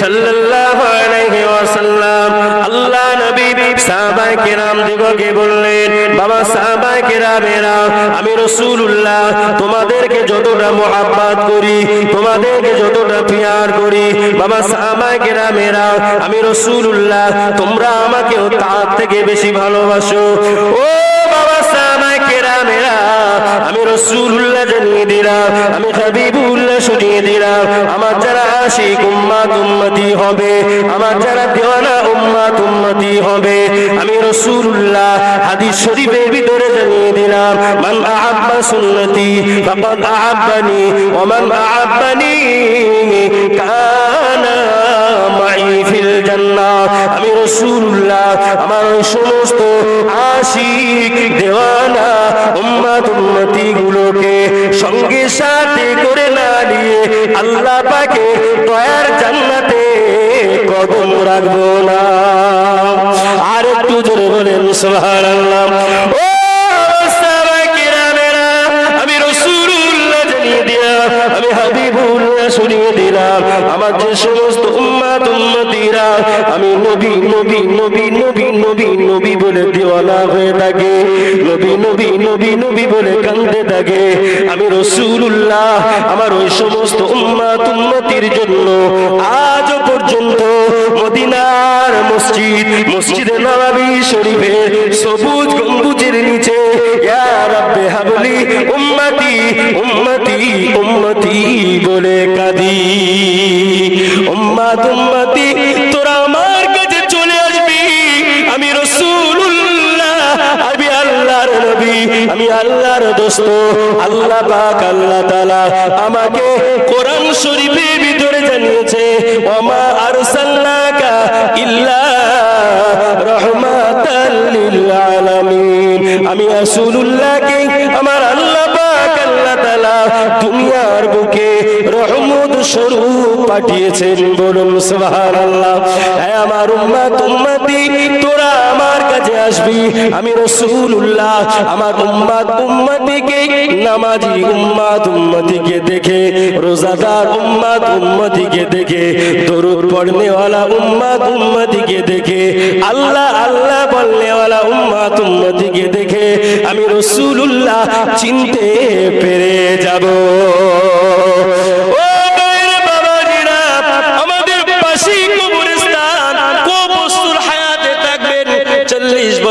সাল্লাল্লাহু আলাইহি ওয়াসাল্লাম আল্লাহ নবী সাহাবা কেরাম দিগকে বললেন, বাবা সাহাবা কেরামেরা আমি রাসূলুল্লাহ তোমাদেরকে যতটা মুহাব্বত করি, তোমাদেরকে যতটা প্রিয়ার করি, বাবা সাহাবা কেরামেরা আমি রাসূলুল্লাহ তোমরা আমাকেও তার থেকে বেশি ভালোবাসো। ও বাবা সাহাবা কেরামেরা আমি রাসূলুল্লাহ জানিয়ে দিলাম, আমি হাবিবুল্লাহ শুনিয়ে দিলাম, আমার যারা আশিক উম্মাত উম্মতি হবে, আমার যারা দেওয়ানা উম্মাত উম্মতি হবে, আমি রাসূলুল্লাহ হাদিস শরীফের ভিতরে জানিয়ে দিলাম, মান আহাব্বা সুন্নতি ফাকাদ আহাব্বানি ওয়া মান আহাব্বানি কানা মাই ফিল জান্নাহ। আমি রাসূলুল্লাহ আমার সমস্ত আশিক দেওয়ানা উম্মাত উম্মতি গুলোকে সঙ্গে সাথে করে না নিয়ে আল্লাহ পাকে দয়ার জান্নাতে কবুল রাখবো না। আর একটু জোরে বলেন সুবহানাল্লাহ। ও সাহাবা কেরামেরা আমি রাসূলুল্লাহ জানিয়ে দিলাম, আমি হাবিবুল্লাহ শুনিয়ে দিলাম, আমার যে সমস্ত উম্মাত উম্মতিরা আমি নবী নবী নবী নবী নবী নবী বলে দেওয়ানা হয়ে থাকে, নবী নবী নবী নবী বলে কাঁদতে থাকে, আমি রাসূলুল্লাহ আমার ওই সমস্ত উম্মাত উম্মতির জন্য আজ পর্যন্ত মদিনার মসজিদ মসজিদে নববী শরীফের সবুজ গম্বুজের নিচে ইয়া রাব্বে হাবলি উম্মতি উম্মতি উম্মতি বলে কাঁদি। উম্মাত উম্মতি তোরা আমার কাছে চলে আসবি, আমি রাসূলুল্লাহ আমি আল্লাহর নবী, আমি আল্লাহর দোস্ত, আল্লাহ পাক আল্লাহ তাআলা আমাকে কোরআন শরীফের ভিতরে জানিয়েছে, ওয়া মা আরসালনাকা ইল্লা রাহমাতাল লিল আলামিন। আমি রাসূলুল্লাহকে আমার আল্লাহ পাক আল্লাহ তাআলা দুনিয়ার বুকে রহমত স্বরূপ পাঠিয়েছেন, বলুন সুবহানাল্লাহ। হে আমার উম্মাত উম্মতি তোরা আমার কাছে আসবি, আমি রাসূলুল্লাহ আমার উম্মাত উম্মতিকে নামাজি উম্মাত উম্মতিকে দেখে, রোজাদার উম্মাত উম্মতিকে দেখে, দরুদ পড়নেওয়ালা উম্মাত উম্মতিকে দেখে, আল্লাহ আল্লাহ বলনেওয়ালা উম্মাত উম্মতিকে দেখে আমি রাসূলুল্লাহ চিনতে পেরে যাব।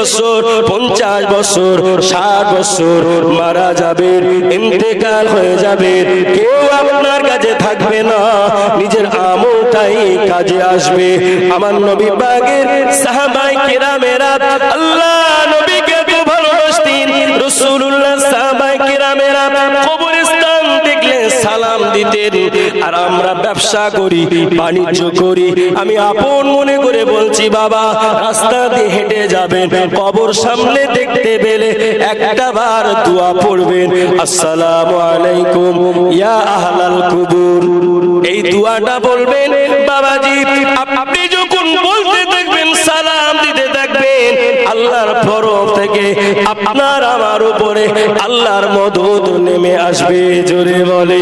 বছর 50 বছর 60 বছর মারা যাবেন, ইন্তেকাল হয়ে যাবে, কেউ আপনার কাছে থাকবে না, নিজের আমলটাই কাজে আসবে। আমার নবী পাকের সাহাবাই কেরামেরা আল্লাহ নবীকে তো ভালোবাসতেন, রাসূলুল্লাহ সাহাবাই কেরামেরা কবরস্থান দেখলে সালাম দিতেন। আর আমরা ব্যবসা করি, বাণিজ্য করি, আমি আপন মনে করে বলছি বাবা রাস্তা দিয়ে হেঁটে যাবেন, কবর সামনে দেখতে পেলে একটা বার দোয়া পড়বেন, আসসালামু আলাইকুম ইয়া আহলাল কুবুর, এই দোয়াটা বলবেন। বাবাজি আপনি যখন বলতে থাকবেন, সালাম দিতে থাকবেন, আল্লাহর ফরজ থেকে আপনার আমার উপরে আল্লাহর মদদ নেমে আসবে। জোরে বলে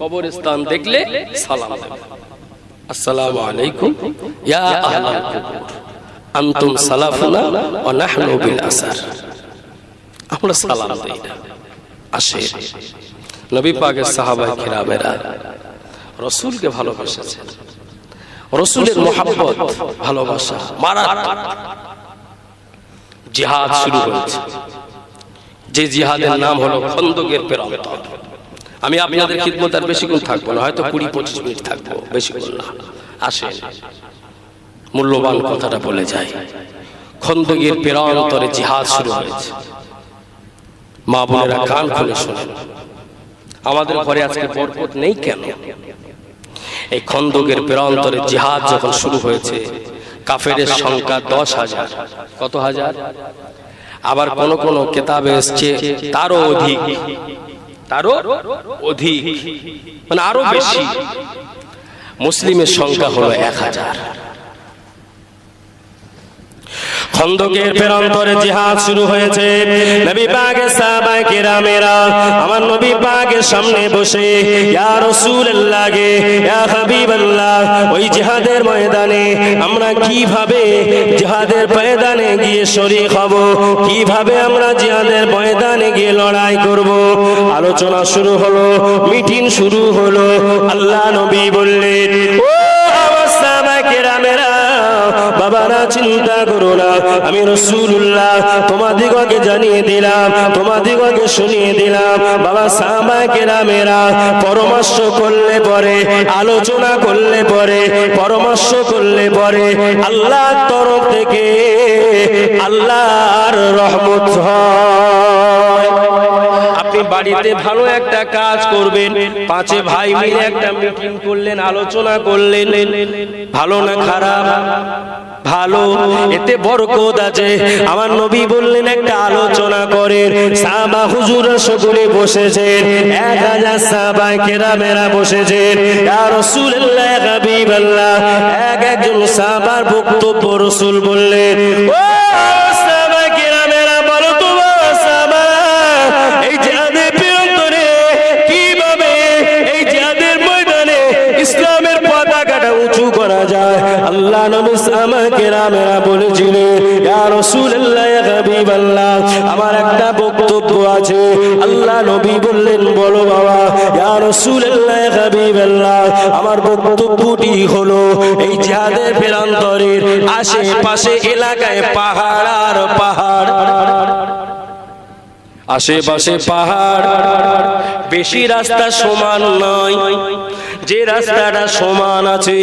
কবরস্থান দেখলে সালাম, আসসালামু আলাইকুম ইয়া আহলাল কুবুর। अंतुम सलाफुना व नहनु बिल असर আমরা সালাম দেই না আসে নবী পাকের সাহাবায়ে কিরামেরা রাসূলকে ভালোবাসেছে রাসূলের মুহাব্বত ভালোবাসা মারাত্মক জিহাদ শুরু হয়েছে যে জিহাদের নাম হলো খন্দকের প্রান্তর আমি আপনাদের খিদমত আর বেশিক্ষণ থাকব না হয়তো 20 25 মিনিট থাকব বেশিক্ষণ না আসেন মূল্যবান কথাটা বলে যাই খন্দকের প্রান্তরে জিহাদ শুরু হয়েছে মা বোনেরা কান খুলে শুনুন আমাদের ঘরে আজকে বরকত নেই কেন এই খন্দকের প্রান্তরে জিহাদ যখন শুরু হয়েছে কাফেরের সংখ্যা 10,000 কত হাজার আবার কোন কোন কিতাবে আসছে তারও অধিক মানে আরো বেশি মুসলিমের সংখ্যা হলো 1,000 খন্দকের প্রান্তরে জিহাদ শুরু হয়েছে নবী পাকের সাহাবায়ে কিরামেরা আমার নবী পাকের সামনে বসে ইয়া রাসূলুল্লাহ গে ইয়া হাবিবাল্লাহ ওই জিহাদের ময়দানে আমরা কিভাবে জিহাদের ময়দানে গিয়ে শরীক হব কিভাবে আমরা জিহাদের ময়দানে গিয়ে লড়াই করব আলোচনা শুরু হলো মিটিং শুরু হলো আল্লাহ নবী বললেন ও আমার সাহাবায়ে কিরামেরা বাবারা চিন্তা করো না আমি রাসূলুল্লাহ তোমাদিগকে জানিয়ে দিলাম তোমাদিগকে শুনিয়ে দিলাম বাবা সাহাবায়ে কেরামেরা পরামর্শ করলে পরে আলোচনা করলে পরে পরামর্শ করলে পরে আল্লাহর তরফ থেকে আল্লাহর রহমত হয় আপনি বাড়িতে ভালো একটা কাজ করবেন পাঁচে ভাই মিলে একটা মিটিং করলেন আলোচনা করলেন ভালো না খারাপ ভালো এতে বরকত আছে আমার নবী বললেন একটা আলোচনা করেন সাহাবা হুজুররা সকলে বসেছেন 1000 সাহাবায়ে কেরামেরা বসেছেন ইয়া রাসূলুল্লাহ হাবিবাল্লাহ একজন সাহাবার বক্তব্য রাসূল বললেন ও সাহাবায়ে কেরামেরা বলো তো সাহাবারা এই জিহাদের প্রান্তরে কিভাবে এই জিহাদের ময়দানে ইসলামের পতাকাটা উঁচু করা যায় আল্লাহ নবী কেরামেরা বলেছিলেন ইয়া রাসূলুল্লাহ ইয়া হাবিবাল্লাহ আমার একটা বক্তব্য আছে আল্লাহ নবী বললেন বলো বাবা ইয়া রাসূলুল্লাহ ইয়া হাবিবাল্লাহ আমার বক্তব্যটি হলো এই জিহাদের প্রান্তরের আশেপাশে এলাকায় পাহাড় আর পাহাড় আশেপাশে পাহাড় বেশি রাস্তা সমান নয় যে রাস্তাটা সমান আছে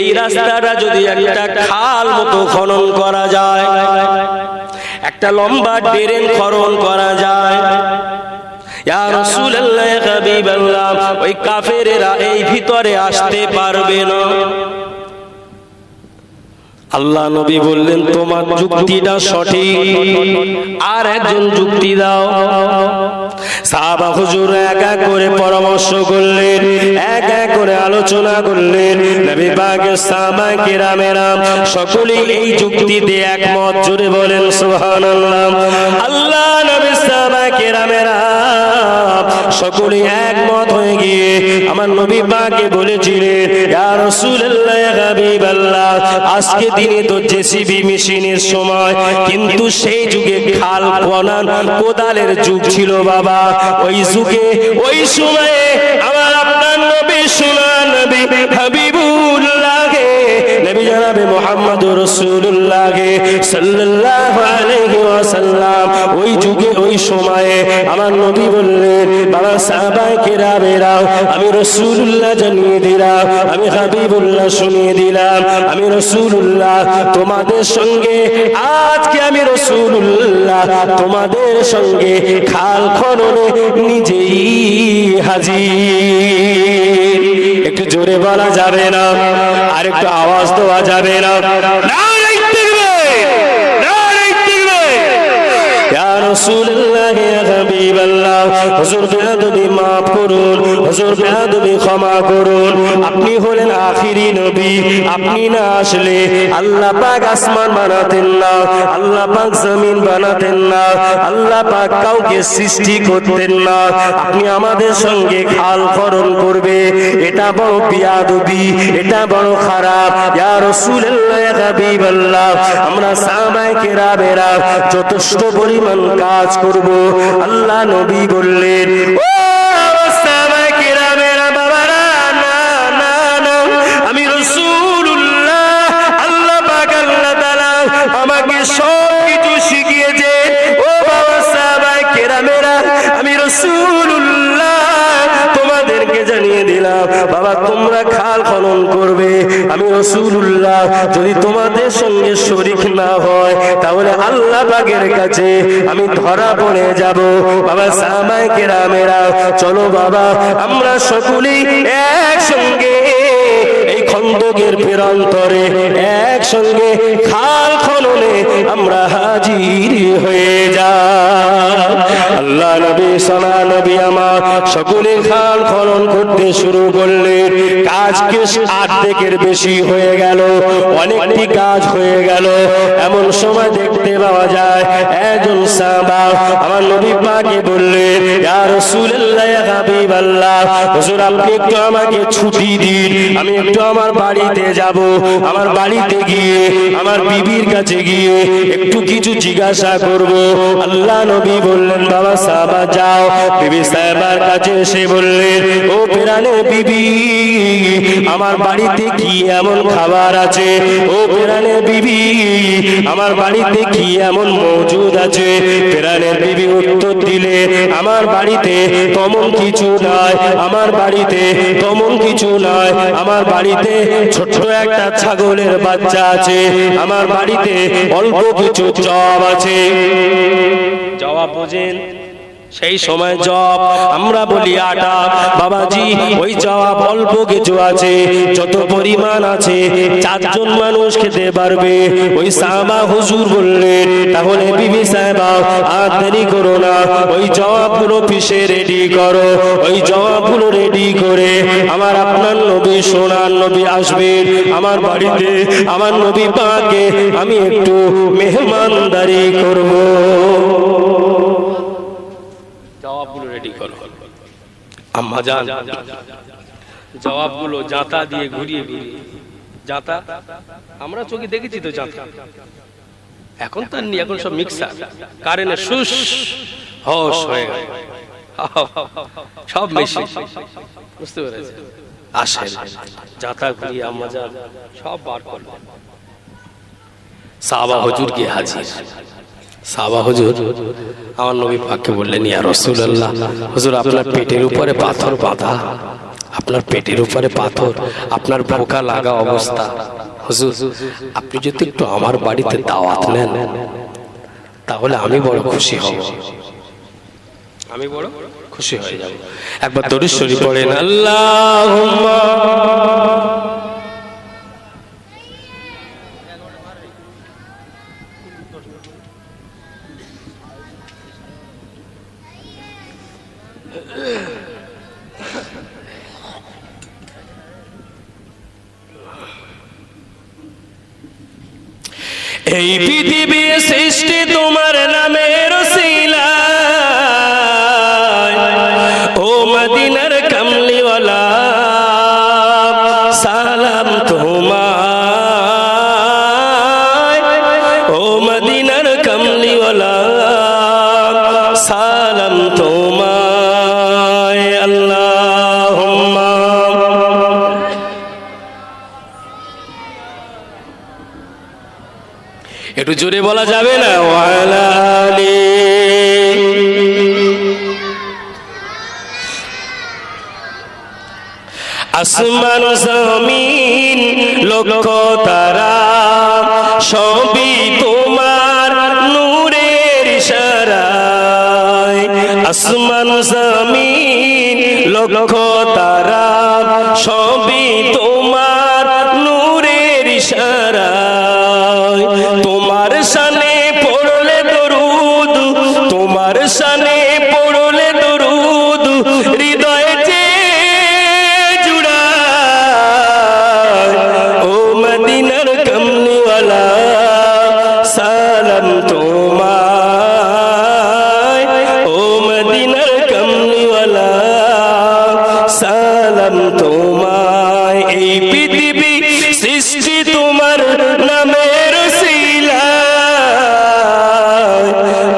এই রাস্তাটা যদি একটা খাল মতো খনন করা যায় একটা লম্বা ড্রেন খনন করা যায় ইয়া রাসূলুল্লাহ ইয়া হাবিবাল্লাহ ওই কাফেরেরা এই ভিতরে আসতে পারবে না আল্লাহ নবী বললেন তোমার যুক্তিটা সঠিক আর একজন যুক্তি দাও সাহাবা হুজুর এক এক করে পরামর্শ করলেন এক এক করে আলোচনা করলেন নবী পাকের সাহাবায়ে কেরামেরা সকলেই এই যুক্তিতে একমত জোরে বলেন সুবহানাল্লাহ আল্লাহ নবী সাহাবায়ে কেরামেরা সকলে একমত হয়ে গিয়ে আমার নবী পাককে বলেছিলেন ইয়া রাসূলুল্লাহ ইয়া হাবিবাল্লাহ আজকে দিনে তো জেসিবি মেশিনের সময় কিন্তু সেই যুগে খাল খনন কোদালের যুগ ছিল বাবা ওই যুগে ওই সময়ে আমার আপনার নবী সুনান নবী হাবিবুল্লাহ কে নবী জনাবে মুহাম্মদুর রাসূলুল্লাহ কে সাল্লাল্লাহু আলাইহি ওয়াসাল্লাম ওই যুগে ওই সময়ে আমার নবী বললেন বাবা সাহাবায়ে কেরামেরা আমি রাসূলুল্লাহ জানিয়ে দিলাম আমি হাবিবুল্লাহ শুনিয়ে দিলাম আমি রাসূলুল্লাহ তোমাদের সঙ্গে আজকে আমি রাসূলুল্লাহ তোমাদের সঙ্গে খাল খননে নিজেই হাজির একটু জোরে বলা যাবে না আর একটু আওয়াজ দেওয়া যাবে না নারায়ে তাকবীর নারায়ে তাকবীর ইয়া रसूलुल्लाह या हबीब अल्लाह हुजूर बेअदबी माफ करुन हुजूर बेअदबी क्षमा करुन আপনি হলেন আখিরি নবী আপনি না আসলে আল্লাহ পাক আসমান বানাতেন না আল্লাহ পাক জমিন বানাতেন না আল্লাহ পাক কাউকে সৃষ্টি করতেন না আপনি আমাদের সঙ্গে খাল করুন করবে এটা বড় বেয়াদবি এটা বড় খারাপ ইয়া রাসূলুল্লাহ ইয়া হাবিব আল্লাহ আমরা সাহাবায়ে কেরামেরা যথেষ্ট পরিমাণ কাজ করব আল্লাহ নবী বললেন ও সাহাবায়ে কেরামেরা বাবারা না না না আমি রাসূলুল্লাহ আল্লাহ পাক আল্লাহ তাআলা আমাকে সব কিছু শিখিয়েছে ও বাবা সাহাবায়ে কেরামেরা আমি রাসূলুল্লাহ তোমাদেরকে জানিয়ে দিলাম বাবা তোমরা খাল খনন করবে আমি রাসূলুল্লাহ যদি তোমাদের সঙ্গে শরীক না হয় তাহলে আল্লাহ পাকের কাছে আমি ধরা পড়ে যাব বাবা সাহাবায়ে কেরামেরা চলো বাবা আমরা সকলেই একসঙ্গে এই খন্দকের প্রান্তরে একসঙ্গে খাল খননে আমরা হাজির হয়ে যাব আল্লাহ নবী সানা নবী আমার সকলে খাল খনন করতে শুরু করলেন কাজ কি অর্ধেকের বেশি হয়ে গেল অনেকটি কাজ হয়ে গেল এমন সময় দেখতে পাওয়া যায় একজন সাহাবা আমার নবী পাকে বললেন ইয়া রাসূলুল্লাহ ইয়া হাবিবাল্লাহ হুজুর আপনি একটু আমাকে ছুটি দিন আমি একটু আমার বাড়িতে যাব আমার বাড়িতে গিয়ে আমার বিবির কাছে গিয়ে একটু কিছু জিজ্ঞাসা করব আল্লাহ নবী বললেন বাবা সাহাবা যাও বিবি সাহেবার কাছে এসে বললেন ও প্রাণের বিবি আমার বাড়িতে কি এমন খাবার আছে ও প্রাণের বিবি আমার বাড়িতে কি এমন মজুদ আছে প্রাণের বিবি উত্তর দিলে আমার বাড়িতে তেমন কিছু নাই আমার বাড়িতে তেমন কিছু নাই আমার বাড়িতে ছোট একটা ছাগলের বাচ্চা আছে আমার বাড়িতে অল্প কিছু জব আছে জবাব বুঝেন সেই সময় জব আমরা বলি আটা বাবাজি ওই জব অল্প কিছু আছে যত পরিমাণ আছে চারজন মানুষ খেতে পারবে ওই সাহাবা হুজুর বললেন তাহলে বিবি সাহেবা আর দেরি করো না ওই জবগুলো পিষে রেডি করো ওই জবগুলো রেডি করে আমার আপনার নবী সোনার নবী আসবেন আমার বাড়িতে আমার নবী পাকে আমি একটু মেহমানদারি করব জবাবগুলো জাতা দিয়ে ঘুরিয়ে ঘুরিয়ে জাতা আমরা চোখে দেখেছি তো জাতা এখন তো নেই এখন সব মিক্সার কারেন্টে সুস হস হয়ে গেল সব মেশিন বুঝতে পেরেছেন আসেন জাতা ঘুরিয়ে আম্মা জান সব বার করলেন সাহাবা হুজুর গিয়ে হাজির সাহাবা হুজুর আমার নবী পাককে বললেন ইয়া রাসূলুল্লাহ হুজুর আপনার পেটের উপরে পাথর বাঁধা আপনার পেটের উপরে পাথর আপনার পোকা লাগা অবস্থা হুজুর আপনি যদি একটু আমার বাড়িতে দাওয়াত নেন তাহলে আমি বড় খুশি হব আমি বড় খুশি হয়ে যাব একবার দরুদ শরীফ পড়েন আল্লাহুম্মা এই পৃথিবী সৃষ্টি তোমার নামের সিলায় ও মদিনার কমলিওয়ালা সালাম তোমায় ও মদিনার কমলিওয়ালা সালাম তোমায় আল্লাহুম্মা একটু জোরে বলা যাবে না ওয়ালা আলি আসমান জমিন লোক তারা সবই তোমার নূরের ইশারায় আসমান জমিন লোক তারা সবই তোমার নূরের ইশারায় তোমার শানে পড়লে দরুদ पृथ्वी सृष्टि तुमर नामेर सिला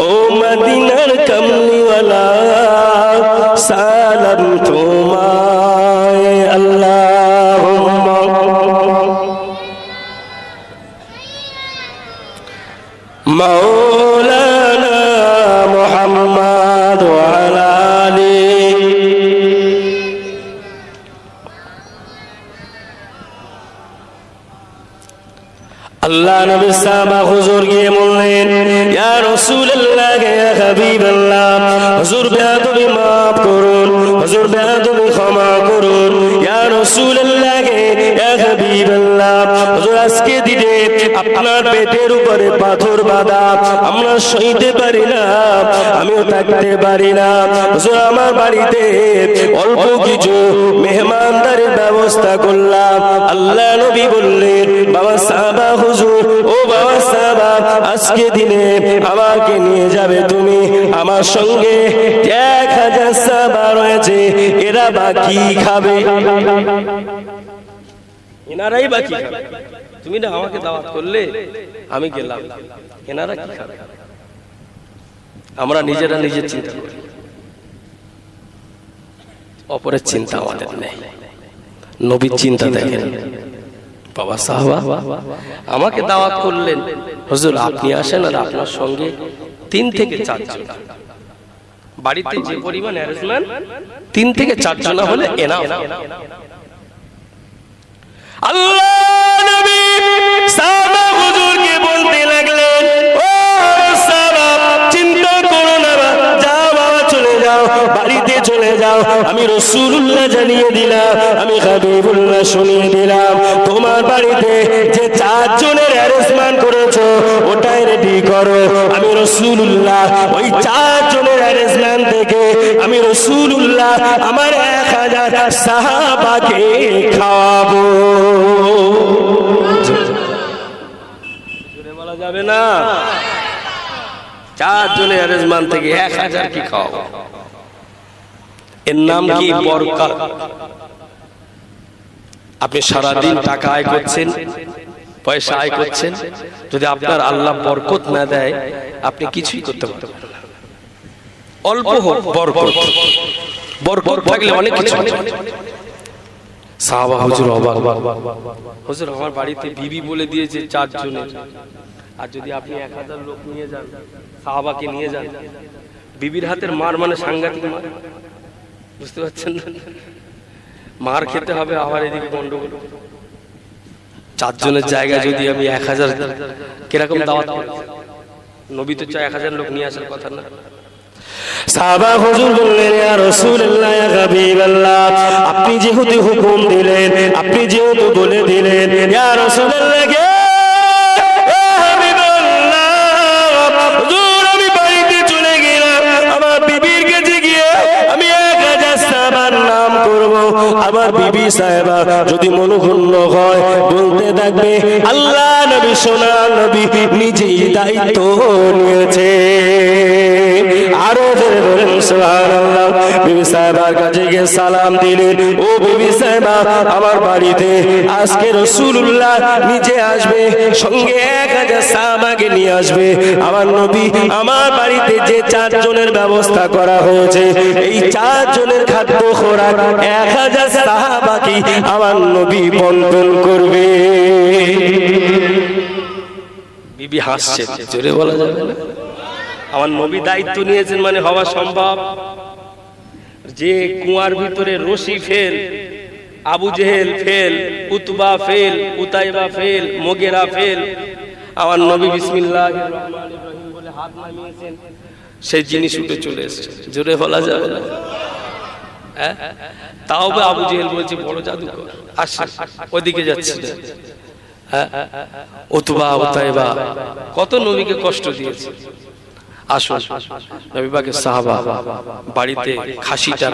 ओ मदीनार कमली वाला सलाम तुम्हारे अल्लाहुम्मा। मौलाना मुहम्मद वाला अल्लाह नबी साहबा हुजूर के मुल्लेन या रसूल अल्लाह के हबीब अल्लाह हुजूर बेअदबी माफ करो हुजूर बेअदबी क्षमा करो या रसूल अल्लाह के या हबीब अल्लाह हुजूर আজকে দিনে আপনার পেটের উপরে পাথর বাঁধা আমরা সইতে পারি না আমিও থাকতে পারি না হুজুর আমার বাড়িতে অল্প কিছু মেহমানদারের ব্যবস্থা করলাম আল্লাহ নবী বললেন বাবা সাহাবা अपरेर चिंता नबीर चिंता देखें बाबा साहबा दावत करलेन हुजूर आपनी आसेन और आपनार संगे तीन थेके चार जन बाड़ीते जे परिमाण अरेंजमेंट तीन थेके चार जना होले एनाफ। अल्लाह नबी साहबा हुजूर के बोलते लगलेन ओ साहबा चिंता करो ना जाओ बाबा चले जाओ बाड़ीते चले जाओ आमी रसूलुल्लाह जानिए दिलाम आमी हबीबुल्लाह शुनिए दिलाम আপনি সারা দিন টাকা আয় করছেন पैसा आय कर आल्ला बरकत ना दे बीबीर हाथेर मार माने सांघातिक मार बुझते पाরছেন না मार खेते হবে আবার এদিকে গন্ডগোল चार जन जैगा जो एक हजार कम दावत नबी तो चाय एक हजार लोक नहीं आसार कथा ना সাহাবা হুজুর বললেন ইয়া রাসূলুল্লাহ ইয়া হাবিবাল্লাহ আপনি যেহেতু হুকুম দিলেন আপনি যেহেতু বলে দিলেন ইয়া রাসূলুল্লাহ কে ইয়া হাবিবাল্লাহ হুজুর আমি বাড়িতে চলে গেলাম আমার বিবির কাছে গিয়ে আমি এক হাজার সাহাবার নাম করব আমার বিবি সাহেবা যদি মনক্ষুণ্ণ হয় अल्लाह नबी सोना नबी निजे दायित्व नियेछे खाद्य खोराक एक हजार साहाबा की आमार नबी बंटन करबे बीबी हासछे जोरे बोला जाबे ना नबी दायित्व नियेछेन माने हवा सम्भव जे कुआर भीतरे रशी फेल आबू जहेल फेल उतबा फेल उताइबा फेल मोगेरा फेल आमार नबी बिस्मिल्लाह बोले हाथ नामिয়েছেন সেই জিনিস উঠে চলে এসেছে জোরে বলা যাবে না হ্যাঁ তাও আবু জহেল বলছে বড় জাদুকর আসছে ওইদিকে যাচ্ছে হ্যাঁ উতবা উতাইবা কত নবীকে কষ্ট দিয়েছে छुटे छुटे छुटे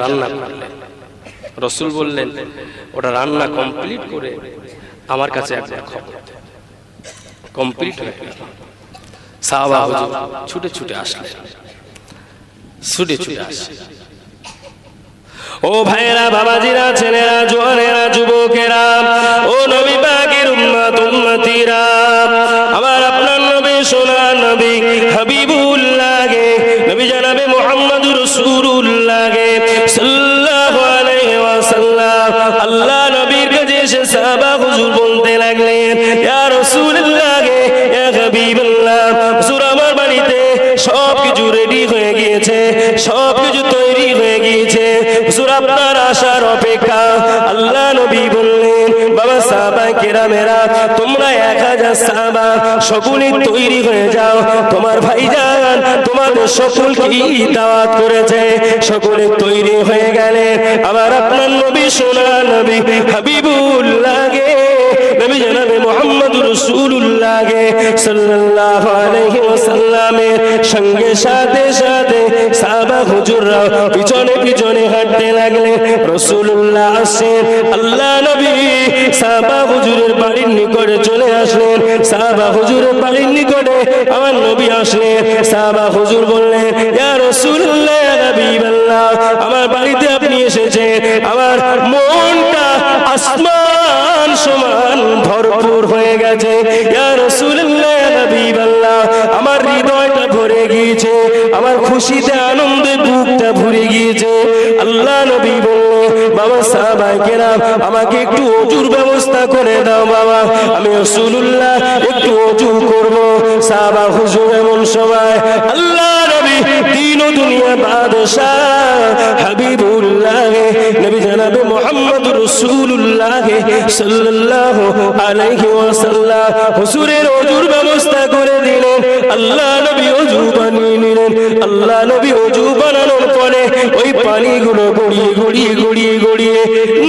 छुटे ओ भाईरा बाबाजीरा छेलेरा जुआनेरा जुबकेरा साहबा हुजूर बोलते लगलें या रसूलुल्लाह गे या हबीबुल्लाह हुजूर आमार बाड़ीते सब किछु रेडी হয়ে গিয়েছে सब किछु তৈরি হয়ে গিয়েছে हुजूर আপনার আশার অপেক্ষা আল্লাহ নবী বললেন বাবা সাহাবা কেরামেরা তোমরা 1000 সাহাবা সকলে তৈরি হয়ে যাও তোমার ভাইজান তোমাদের সকলকে দাওয়াত করেছে সকলে তৈরি হয়ে গেলে আবার আপনার নবী সোনা নবী হাবিবুল্লাহ গে नबी जनाब मुहम्मद रसूलुल्लाह के सल्लल्लाहु अलैहि वसल्लम संगे साथे साथे साहबा हुजूररा पिछने पिछने हटते लगले रसूलुल्लाह आसेन अल्लाह नबी साहबा हुजूरेर बाड़ीर निकटे चले आसलेन साहबा हुजूरेर बाड़ीर निकटे आमार नबी आसलेन साहबा हुजूर बोललेन या रसूलुल्लाह या हबीबुल्लाह आमार बाड़ीते आपनि एसेछेन आमार मनटा आसमान समान भरपूर হয়ে গেছে ইয়া রাসূলুল্লাহ ইয়া হাবিবাল্লাহ আমার হৃদয়টা ভরে গিয়েছে আমার খুশিতে আনন্দে বুকটা ভরে গিয়েছে আল্লাহ নবী বললেন বাবা সাহাবায়ে কেরাম আমাকে একটু ওযুর ব্যবস্থা করে দাও বাবা আমি রাসূলুল্লাহ একটু ওযু করব সাহাবা হুজুর এমন সময় আল্লাহ নবী দিন ও দুনিয়া বাদশাহ হাবিবুল্লাহ নবী জনাব মুহাম্মদ রাসূলুল্লাহ সাল্লাল্লাহু আলাইহি ওয়াসাল্লাম হুজুরের ওযুর ব্যবস্থা করে দিলেন আল্লাহ নবী ওযু বানিয়ে নিলেন আল্লাহ নবী ওযু বানানোর পরে ওই পানিগুলো গড়িয়ে গড়িয়ে গড়িয়ে গড়িয়ে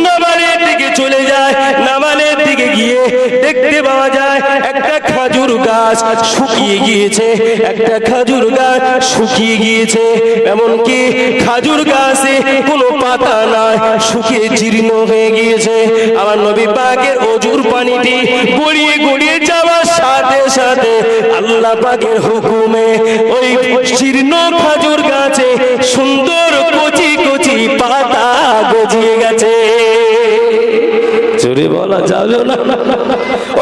নামালের দিকে চলে যায় নামালের দিকে গিয়ে দেখতে পাওয়া যায় একটা খাজুর গাছ শুকিয়ে গিয়েছে একটা খাজুর গাছ শুকিয়ে গিয়েছে এমন কি খাজুর গাছে কোনো পাতা নাই শুকিয়ে জীর্ণ হয়ে গিয়েছে আমার নবী পাকের ওযুর পানিটি গড়িয়ে গড়িয়ে যাওয়ার সাথে সাথে আল্লাহ পাকের হুকুমে ওই জীর্ণ খাজুর গাছে সুন্দর কচি কচি পাতা গজিয়ে গেছে জোরে বলা যাবে না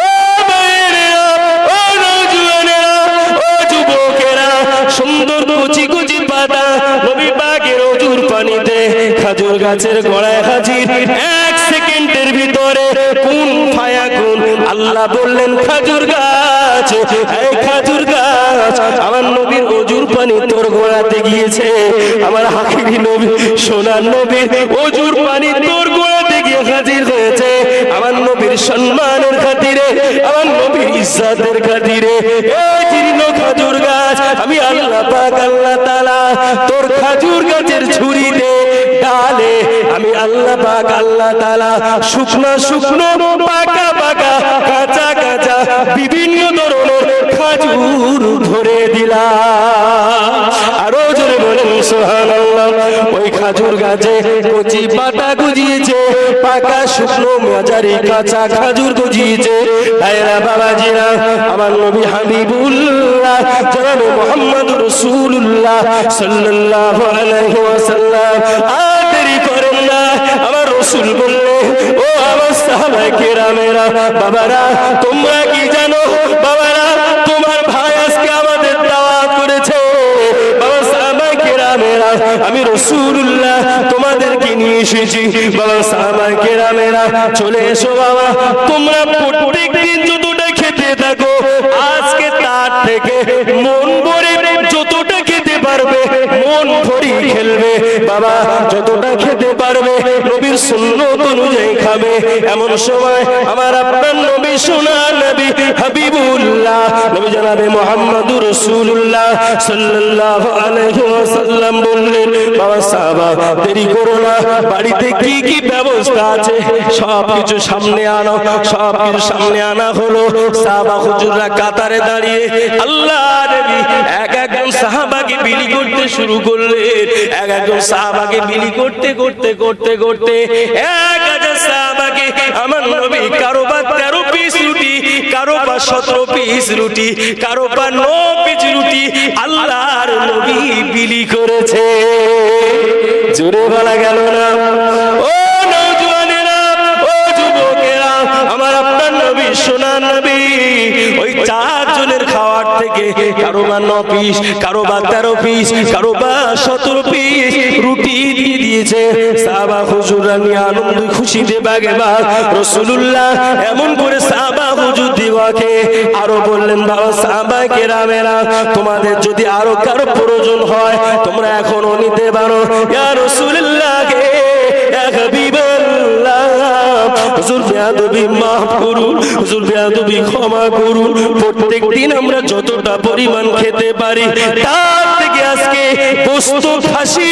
ও মেয়েরা ও নওজোয়ানেরা ও যুবকেরা সুন্দর কচি কচি পাতা নবী পাকের ওযুর পানিতে খাজুর গাছের গোড়ায় হাজির এক সেকেন্ডের ভিতরে কোন ফায়া কোন আল্লাহ বললেন খাজুর গাছ এই খাজুর গাছ আমার নবীর ওযুর পানি তোর গোড়াতে গিয়েছে আমার হাকিমি নবী সোনার নবীর ওযুর পানি তোর গোড়াতে গিয়ে হাজির হয়েছে আমার নবীর সম্মানের খাতিরে আমার নবীর ইজ্জতের খাতিরে এই জীর্ণ খাজুর গাছ আমি আল্লাহ পাক আল্লাহ তাআলা তোর খাজুর গাছের ঝুড়ি দে ডালে আমি আল্লাহ পাক আল্লাহ তাআলা শুকনো শুকনো পাকা পাকা কাঁচা কাঁচা বিভিন্ন ধরনের খাজুর ধরে দিলাম আরো জোরে বলেন সুবহানাল্লাহ ওই খাজুর গাছে কচি পাতা গজিয়েছে পাকা শুকনো মাঝারি কাঁচা খাজুর গজিয়েছে ভাইরা বাবাজিরা আমার নবী হাবিবুল্লাহ জনাব মুহাম্মদ রাসূলুল্লাহ সাল্লাল্লাহু আলাইহি ওয়াসাল্লাম আদেরি করেন না আমার রাসূল বললেন ও আমার সাহাবায়ে কেরামেরা বাবারা তোমরা কি জানো বাবারা তোমার ভাই আজকে আমাদের দাওয়াত করেছে বাবা সাহাবায়ে কেরামেরা আমি রাসূলুল্লাহ তোমাদেরকে নিয়ে এসেছি বাবা সাহাবায়ে কেরামেরা চলে এসো বাবা তোমরা প্রত্যেকদিন যতটা খেতে থাকো আজকে তার থেকে মন ভরে যতটা খেতে পারবে মন ভরে খেলবে বাবা যতটা খেতে পারবে নবীর সুন্নাত অনুযায়ী খাবে এমন সময় আমার আপনার নবী সোনার নবী হাবিবুল্লাহ নবী জনাবে মুহাম্মদুর রাসূলুল্লাহ সাল্লাল্লাহু আলাইহি ওয়াসাল্লাম বললেন বাবা সাহাবা দেরি করো না বাড়িতে কি কি ব্যবস্থা আছে সবকিছু সামনে আনো সবকিছু সামনে আনা হলো সাহাবা হুজুররা কাতারে দাঁড়িয়ে আল্লাহর নবী এক একজন সাহাবাকে বিলি করতে শুরু করলেন এক একজন সাহাবাকে বিলি করতে করতে করতে করতে 1000 সাহাবাকে আমার নবী কারো বা 13 পিস রুটি কারো বা 17 পিস রুটি কারো বা 9 পিস রুটি আল্লাহর নবী বিলি করেছে জোরে বলা গেল না ও নওজোয়ানেরা ও যুবকেরা আমার আপনার নবী সোনার নবী ওই 4 জনের খাওয়ার তোমাদের যদি আরো কারো প্রয়োজন হয় তোমরা এখনো নিতে পারো ইয়া রাসূলুল্লাহ কে ইয়া হাবিবাল্লাহ হুজুর বেয়াদবি মাফ করুন হুজুর বেয়াদবি ক্ষমা করুন প্রত্যেক দিন আমরা যতটা পরিমাণ খেতে পারি তার থেকে আজকে পোস্ত খাসি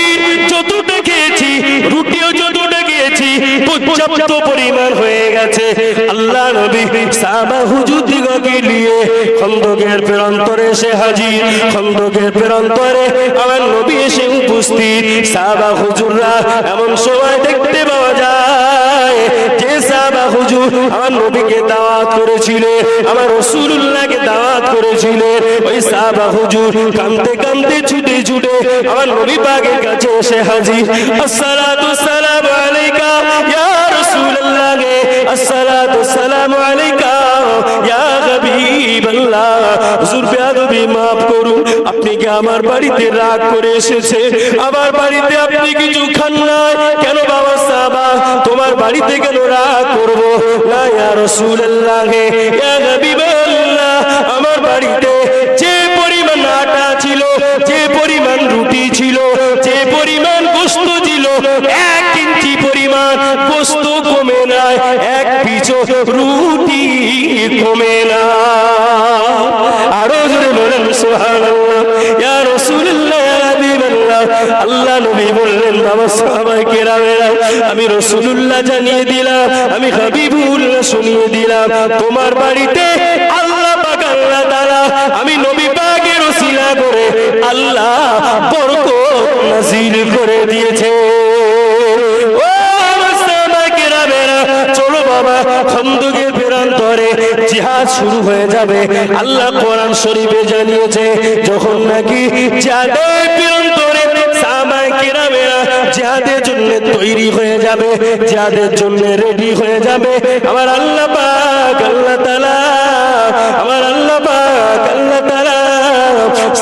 যতটা খেয়েছি রুটিও যতটা খেয়েছি পর্যাপ্ত পরিমাণ হয়ে গেছে আল্লাহ নবী সাহাবা হুজুরদিগকে নিয়ে খন্দকের প্রান্তরে এসে হাজির খন্দকের প্রান্তরে আমার নবী এসে উপস্থিত সাহাবা হুজুররা এমন সময় দেখতে পাওয়া যায় माफ करू अपनी राग करे खान क्या बाबा साबा तुम्हार बाड़ी क्या राग करब ना या रसूलुल्लाह गे या हबीबुल्लाह आमार बाड़ीते जे परिमाण आटा छिलो जे परिमाण रुटी छिलो जे परिमाण गोश्त छिलो एक इंची परिमाण गोश्त कमे ना एक पिछो रुटी कमे ना आरो जोरे बोलेन सुबहानाल्लाह या रसूलुल्लाह या हबीबुल्लाह अल्लाह नबी बोललेन बाबा सबाई केरामेरा আমি রাসূলুল্লাহ জানিয়ে দিলাম আমি হাবিবুল্লাহ শুনিয়ে দিলাম তোমার বাড়িতে আল্লাহ পাক আল্লাহ তাআলা আমি নবী পাকের ওসিলা করে আল্লাহ বরকত নাযিল করে দিয়েছে ও মুসলমান কেরামেরা চলো বাবা খন্দকের প্রান্তরে জিহাদ শুরু হয়ে যাবে আল্লাহ কোরআন শরীফে জানিয়েছে যখন নাকি জিহাদের প্রান্তরে সাহাবায়ে কেরামেরা জিহাদের জন্য তৈরি হয়ে যাবে জিহাদের জন্য রেডি হয়ে যাবে আমার আল্লাহ পাক আল্লাহ তাআলা আমার আল্লাহ পাক আল্লাহ তাআলা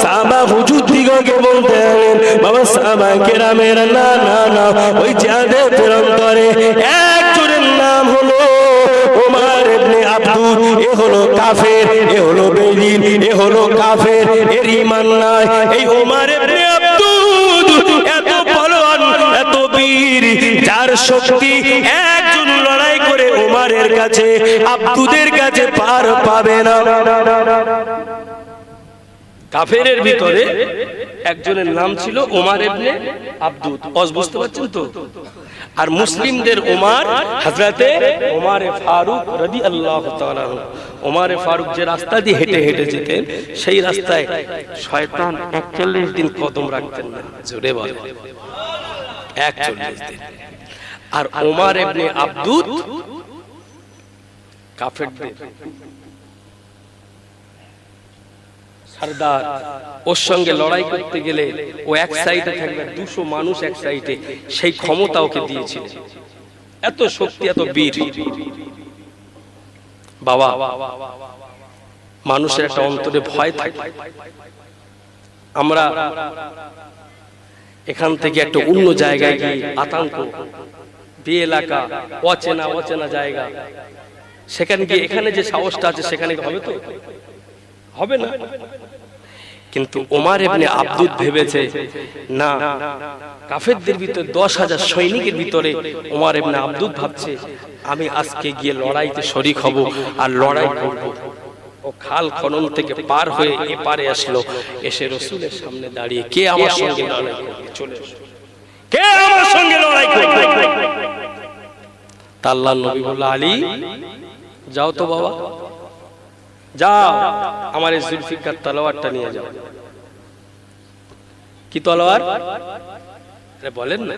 সাহাবা হুজুরদিগকে বলতেন বাবা সাহাবায়ে কেরামেরা না না না ওই জিহাদের প্রান্তরে একজনের নাম হলো ওমর ইবনে আবদুল এ হলো কাফের এ হলো বেঈমান এ হলো কাফের এর ঈমান নাই এই ওমর ইবনে শক্তি একজন লড়াই করে ওমরের কাছে আব্দুদের কাছে পার পাবে না কাফেরের ভিতরে একজনের নাম ছিল ওমর ইবনে আবদুদ অজ বুঝতে পারছেন তো আর মুসলিমদের ওমর হযরতে ওমর ফারুক রাদিয়াল্লাহু তাআলা ওমর ফারুক যে রাস্তা দিয়ে হেঁটে হেঁটে যেতেন সেই রাস্তায় শয়তান 41 দিন কদম রাখতেন না জোরে বল সুবহানাল্লাহ 41 দিন আর ওমর ইবনে আবদুদ কাফেরদের সরদার ওর সঙ্গে লড়াই করতে গেলে ও এক সাইডে থাকবে 200 মানুষ এক সাইডে সেই ক্ষমতা ওকে দিয়েছিল এত শক্তি এত বীর বাবা মানুষের একটা অন্তরে ভয় থাকে আমরা এখান থেকে একটা অন্য জায়গায় গিয়ে আতঙ্ক এলাকা অচেনা অচেনা জায়গা সেখানে গিয়ে এখানে যে সাহসটা আছে সেখানে হবে তো হবে না কিন্তু ওমর ইবনে আবদুদ ভেবেছে না কাফেরদের ভিতরে 10,000 সৈনিকের ভিতরে ওমর ইবনে আবদুদ ভাবছে আমি আজকে গিয়ে লড়াইতে শরীক হব আর লড়াই করব ও খাল খনন থেকে পার হয়ে এপারে আসলো এসে রাসূলের সামনে দাঁড়িয়ে কে আমার সঙ্গে লড়াই করবে চলে এসো কে আমার সঙ্গে লড়াই করবে আল্লাহ নবী বলল আলী যাও তো বাবা যাও আমার এই জুলফিকার তলোয়ারটা নিয়ে যাও কি তলোয়ার আরে বলেন না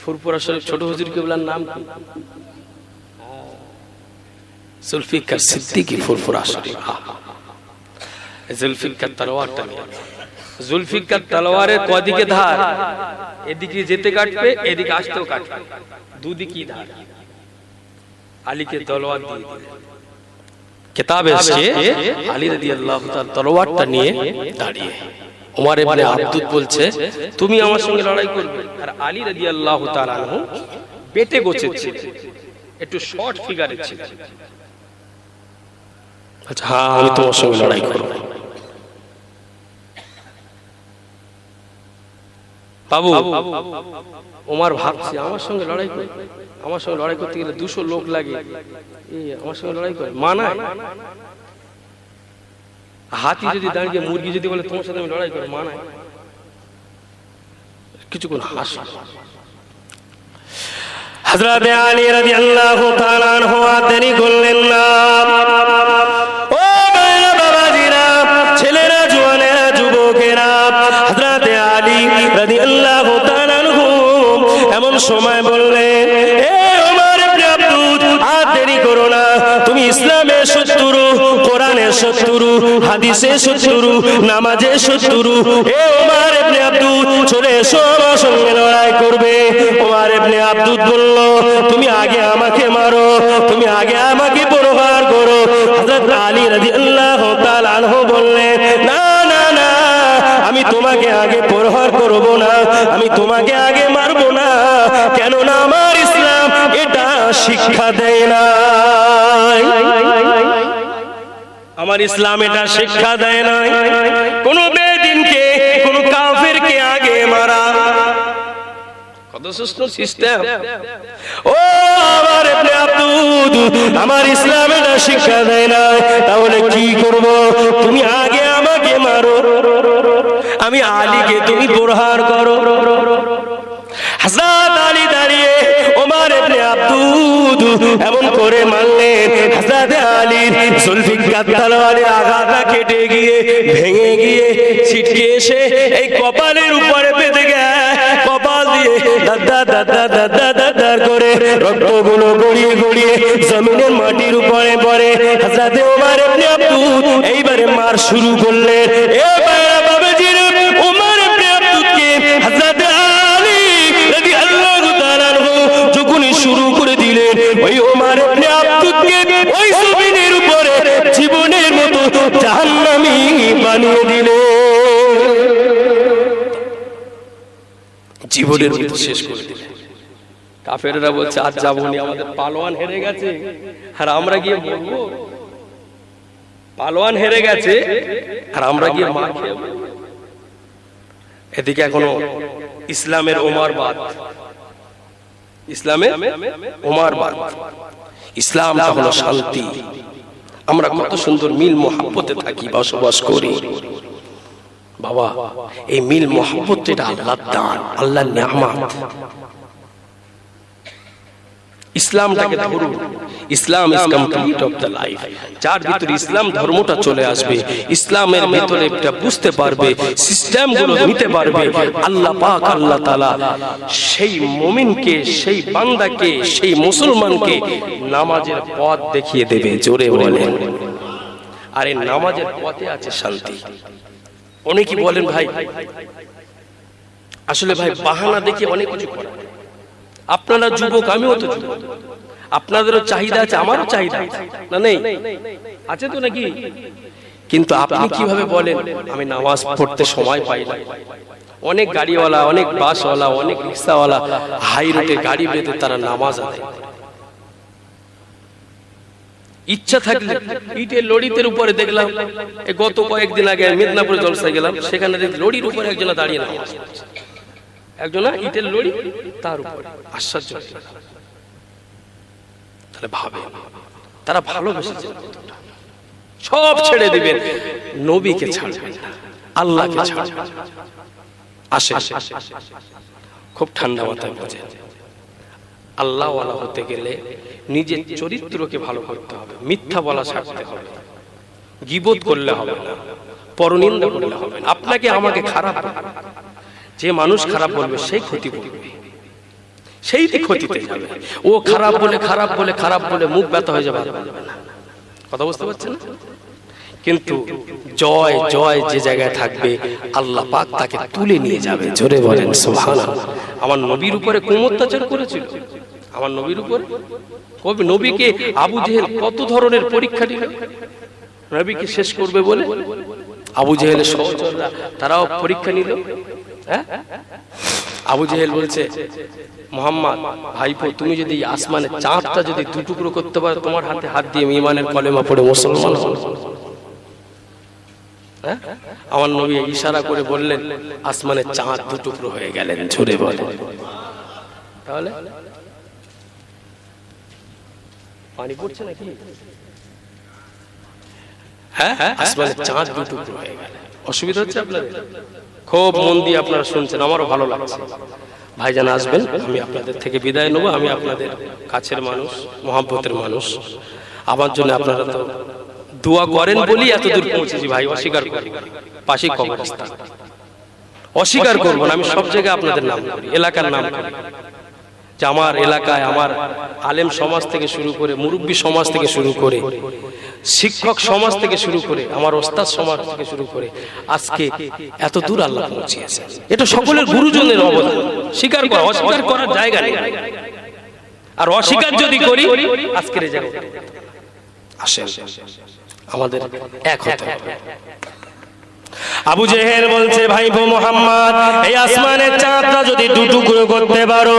ফুরপুরা শরীফ ছোট হুজুর কিবলার নাম কি জুলফিকার সিদ্দিকী ফুরপুরা শরীফ এই জুলফিকার তলোয়ারটা নিয়ে জুলফিকার তলোয়ারের কদিকে ধার এদিকে যেতে কাটবে এদিকে আসতেও কাটবে दूधी की धार आली के तलवार दी किताब अली রাদিয়াল্লাহু তাআলা তলোয়ারটা নিয়ে দাঁড়িয়ে ওমর ইবনে আবদুদ বলছে তুমি আমার সঙ্গে লড়াই করবে। আর আলী রাদিয়াল্লাহু তাআলা আনহু পেটে গোছে ছিল, একটু শর্ট ফিগারে ছিল। আচ্ছা হ্যাঁ আমি তোমার সঙ্গে লড়াই করব। বাবু ওমর ভাবছে আমার সঙ্গে লড়াই করবে, আমার সঙ্গে লড়াই করতে গেলে 200 লোক লাগে, আমার সঙ্গে লড়াই করে মানায়? হাতি যদি দাঁড়িয়ে মুরগি যদি বলে তোমার সাথে আমি লড়াই করে মানায়? কিছুক্ষণ হাসি। হযরত আলী রাদিয়াল্লাহু তাআলা আনহু আদেরি করলেন না। ও ভাইরা, বাবাজিরা, ছেলেরা, জওয়ানেরা, যুবকেরা, হযরত আলী রাদিয়াল্লাহু তাআলা আনহু এমন সময় বললেন, এ ওমর ইবনে আবদুদ, আদেরি করো না। তুমি ইসলামের শত্রু, কোরআনের শত্রু, হাদিসের শত্রু, নামাজের শত্রু। এ ওমর ইবনে আবদুদ চলে এসো, আমার সঙ্গে লড়াই করবে। ওমর ইবনে আবদুদ বলল, তুমি আগে আমাকে মারো, তুমি আগে আমাকে প্রহার করো। হযরত আলী রাদিয়াল্লাহু তাআলা আনহু বললেন, না না না, আমি তোমাকে আগে প্রহার করব না, আমি তোমাকে আগে মারব না। কেননা আমার ইসলাম এটা শিক্ষা দেয় না, আমার ইসলাম এটা শিক্ষা দেয় না কোন বেদিনকে, কোন কাফেরকে আগে মারা। কত সুস্থ সিস্টেম। ও আমার ইবনে আবদুদ, আমার ইসলাম এটা শিক্ষা দেয় না, তাহলে কি করব? তুমি আগে আমাকে মারো, আমি আলীকে তুমি প্রহার করো। হযরত আলী দাঁড়িয়ে ওমর ইবনে আবদুদ এমন করে মারলেন, হযরত আলীর জুলফিকার তলোয়ারে আঘাত কেটে গিয়ে, ভেঙে গিয়ে, ছিটকে এসে এই কপালের উপরে বেঁধে গেল। কপাল দিয়ে দাদা দাদা দাদা দাদা করে রক্তগুলো গড়িয়ে গড়িয়ে জমিনের মাটির উপরে পড়ে। হযরত ওমর ইবনে আবদুদ এইবারে মার শুরু করলেন। এ ভাইরা, বাবাজির, ওমর ইবনে আবদুদকে হযরত শুরু করে দিলেন। ওই ওমর ইবনে আবদুদকে ওই জমিনের উপরে জীবনের মতো জাহান্নামী বানিয়ে দিলেন, জীবনের মতো শেষ করে দিলেন। কাফেররা বলছে, আজ যাবনি, আমাদের পালোয়ান হেরে গেছে, আর আমরা গিয়ে বলবো পালোয়ান হেরে গেছে, আর আমরা গিয়ে মার খেয়ে। এদিকে এখনো ইসলামের ওমর বাদ, ইসলামে ওমর বাদ। ইসলামটা হলো শান্তি। আমরা কত সুন্দর মিল মোহাব্বতে থাকি, বসবাস করি। বাবা, এই মিল মোহাব্বতটা আল্লাহর দান, আল্লাহর নিয়ামত। ইসলামটাকে ধরুন। Islam is complete of the life. যার ভিতরে ইসলাম ধর্মটা চলে আসবে, ইসলামের ভিতরে এটা বুঝতে পারবে, সিস্টেমগুলো নিতে পারবে, আল্লাহ পাক আল্লাহ তাআলা সেই মুমিনকে, সেই বান্দাকে, সেই মুসলমানকে নামাজের পথ দেখিয়ে দেবে। জোরে বলেন। আর এই নামাজের পথে আছে শান্তি। অনেকেই বলেন, ভাই আসলে ভাই বাহানা দেখে অনেক কিছু করে। আপনারা যুবক, আমিও তো যুবক, আপনাদেরও চাহিদা আছে, আমারও চাহিদা না নেই, আছে তো নাকি? কিন্তু আপনি কিভাবে বলেন আমি নামাজ পড়তে সময় পাই না? অনেক গাড়িওয়ালা, অনেক বাসওয়ালা, অনেক রিক্সাওয়ালা হাই রোডে গাড়ি বেঁধে তারা নামাজ আদায়। ইচ্ছা থাকলে ইটের লরিতের উপরে দেখলাম, গত কয়েকদিন আগে মেদিনীপুরে জলসায় গেলাম, সেখানে লরির উপরে একজন দাঁড়িয়ে নামাজ, একজন ইটের লড়ি, তার উপরে। আশ্চর্য! তাহলে ভাবে তারা ভালোবেসেছে, সব ছেড়ে দিবেন, নবীকে ছাড়বেন না, আল্লাহকে ছাড়বেন। আসে খুব ঠান্ডা মাথায় বোঝে, আল্লাহওয়ালা হতে গেলে নিজের চরিত্রকে ভালো করতে হবে, মিথ্যা বলা ছাড়তে হবে, গীবত করলে হবে না, পরনিন্দা করলে হবে না। আপনাকে আমাকে খারাপ, যে মানুষ খারাপ বলবে সেই ক্ষতি করবে, সেই ক্ষতিতে যাবে। ও খারাপ বলে খারাপ বলে খারাপ বলে মুখ ব্যথা হয়ে যাবে, কথা বুঝতে পারছেন? কিন্তু জয় জয় যে জায়গায় থাকবে, আল্লাহ পাক তাকে তুলে নিয়ে যাবে। জোরে বলেন সুবহানাল্লাহ। আমার নবীর উপরে কোন অত্যাচার করেছিল? আমার নবীর উপরে কবি নবীকে আবু জেহেল কত ধরনের পরীক্ষা দিল নবীকে শেষ করবে বলে আবু জেহেলের সহচররা তারাও পরীক্ষা নিল। হ্যাঁ আবু জেহেল বলছে মোহাম্মদ ভাইপো তুমি যদি আসমানে চাঁদটা যদি দুই টুকরো করতে পারো তোমার হাতে হাত দিয়ে ঈমানের কলেমা পড়ে মুসলমান হও। হ্যাঁ আমার নবী ইশারা করে বললেন আসমানে চাঁদ দুই টুকরো হয়ে গেলেন ঝরে বলে। তাহলে পানি পড়ছে নাকি? হ্যাঁ আসমানে চাঁদ দুই টুকরো হয়ে গেল। অসুবিধা হচ্ছে আপনাদের? খুব মন দিয়ে আপনারা শুনছেন, আমারও ভালো লাগছে। ভাইজান আসবেন, আমি আপনাদের থেকে বিদায় নেব। আমি আপনাদের কাছের মানুষ, মহব্বতের মানুষ, আমার জন্য আপনারা তো দোয়া করেন বলি এত দূর পৌঁছেছি ভাই, অস্বীকার করি পাশে কবরস্থান, অস্বীকার করবো না। আমি সব জায়গায় আপনাদের নাম করি, এলাকার নাম করি, যে আমার এলাকায় আমার আলেম সমাজ থেকে শুরু করে মুরব্বী সমাজ থেকে শুরু করে শিক্ষক সমাজ থেকে শুরু করে আমার ওস্তাদ সমাজ থেকে শুরু করে আজকে এত দূর আল্লাহ পৌঁছিয়েছে, এটা সকলের গুরুজনের অবদান। স্বীকার করা অস্বীকার করার জায়গা নেই, আর অস্বীকার যদি করি আজকের জায়গায় আসেন আমাদের এক হতে হবে। আবু জেহেল বলছে ভাইপো মুহাম্মদ এই আসমানের চাঁদটা যদি দুই টুকরো করতে পারো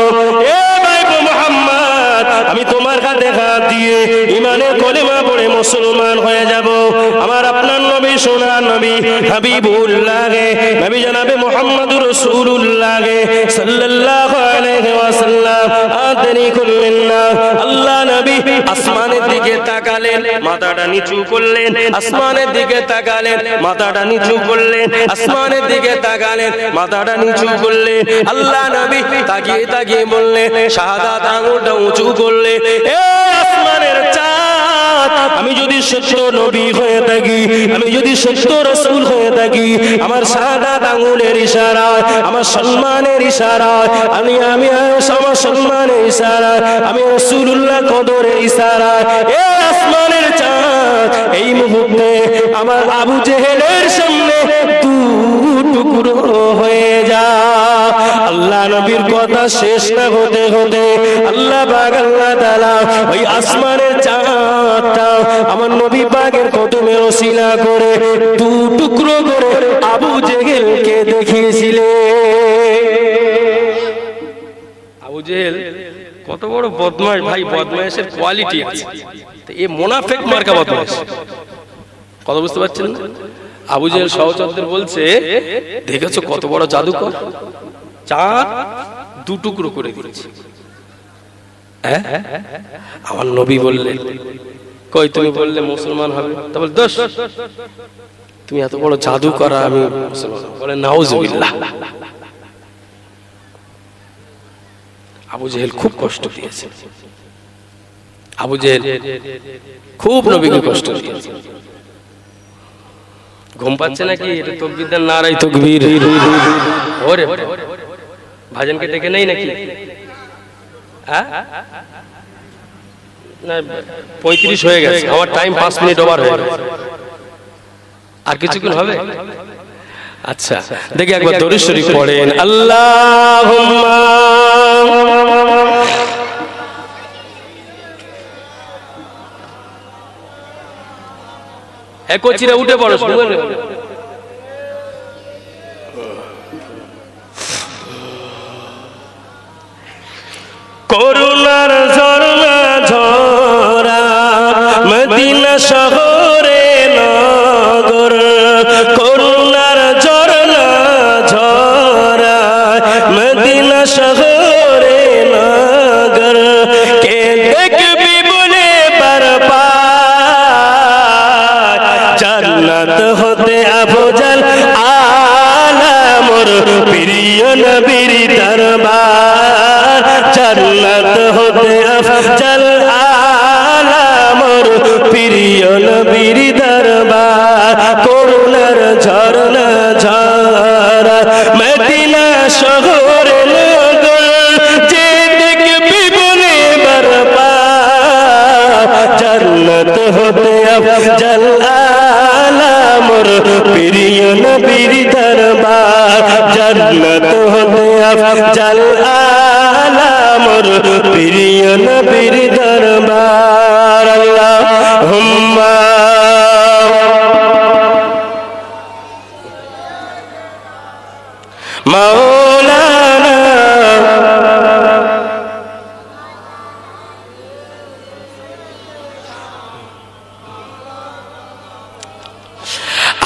এ ভাইপো মুহাম্মদ আমি তোমার কাছে হাত দিয়ে ঈমানের কলেমা পড়ে মুসলমান হয়ে যাব। আমার আপনার নবী সোনা নবী হাবিবুল্লাহ নবী জনাবে মুহাম্মদুর রাসূলুল্লাহ সাল্লাল্লাহু আলাইহি ওয়াসাল্লাম আতানিকুল মিন্না। আল্লাহ নবী আসমানের দিকে তাকালেন, মাথাটা নিচু করলেন, আসমানের দিকে তাকালেন, মাথাটা নিচু করলেন, আসমানের দিকে তাকালেন, মাথাটা নিচু করলেন। আল্লাহ নবী তাকিয়ে তাকিয়ে বললেন শাহাদাত আঙুলটা উঁচু করলেন, এ আসমানের চাঁদ আমি যদি সত্য নবী হয়ে থাকি, আমি যদি সত্য রাসূল হয়ে থাকি, আমার শাহাদাত আঙুলের ইশারায়, আমার সম্মানের ইশারায়, আমি আমার সম্মানের ইশারায়, আমি রাসূলুল্লাহ কদরের ইশারায়, এ আসমানের চাঁদ এই মুহূর্তে আমার আবু জেহেলের সামনে দুই টুকরো হয়ে যা। আল্লাহ নবীর কথা শেষ না হতে হতে আল্লাহ পাক আল্লাহ তাআলা ওই আসমানের চাঁদটা আমার নবী পাকের কদমে ওসিলা করে দুই টুকরো করে আবু জেহেলকে দেখিয়েছিলেন। আবু জেহেল কত বড় বদমাশ ভাই, বদমাশের কোয়ালিটি আছে, তো এই মুনাফিক মার্কা বদমাশ কথা বুঝতে পারছেন না। আবু জেহেল সহচরদের বলছে দেখেছো কত বড় জাদুকর, চাঁদ দুই টুকরো করে দিয়েছে। আমার নবী বললেন কই তুমি বললে মুসলমান হবে, তা বল দোষ তুমি এত বড় জাদু করা আমি মুসলমান বলে নাউজুবিল্লাহ। আবু জেহেল খুব কষ্ট দিয়েছে, আবু জেহেল খুব নবীকে কষ্ট দিয়েছে। ঘুম পাচ্ছে নাকি? এটা তকবীরের নারাই তকবীর। ওরে ভাইজানকে ডেকে নেই নাকি? হ্যাঁ না ৩৫ হয়ে গেছে, আমার টাইম ৫ মিনিট ওভার হয়ে গেছে, আর কিছুক্ষণ হবে। আচ্ছা দেখি একবার দরুদ শরীফ পড়েন। আল্লাহুম্মা একচিরা উঠে পড়ো শুনে। করুণার ঝরনা ঝরা মদিনা শহরে নগর, করুণার ঝরনা ঝরা মদিনা শহরে নগর, কে দেখবি বলে পার পার জান্নাত হতে আবু জাল আলা মোর প্রিয় নবীর দরবার, জান্নাত হতে আফজাল আলা মোর প্রিয় নবীর দরবার, করুণার ঝরনা ঝরা মদিনা শহরে নগর, যে দেখবি বলে বারবার জান্নাত হতে আফজাল আলা মোর প্রিয় নবীর দরবার, জান্নাত হতে আফজাল আলা মোর प्रिय नबीर दरबार अल्लाहुम्मा मौलाना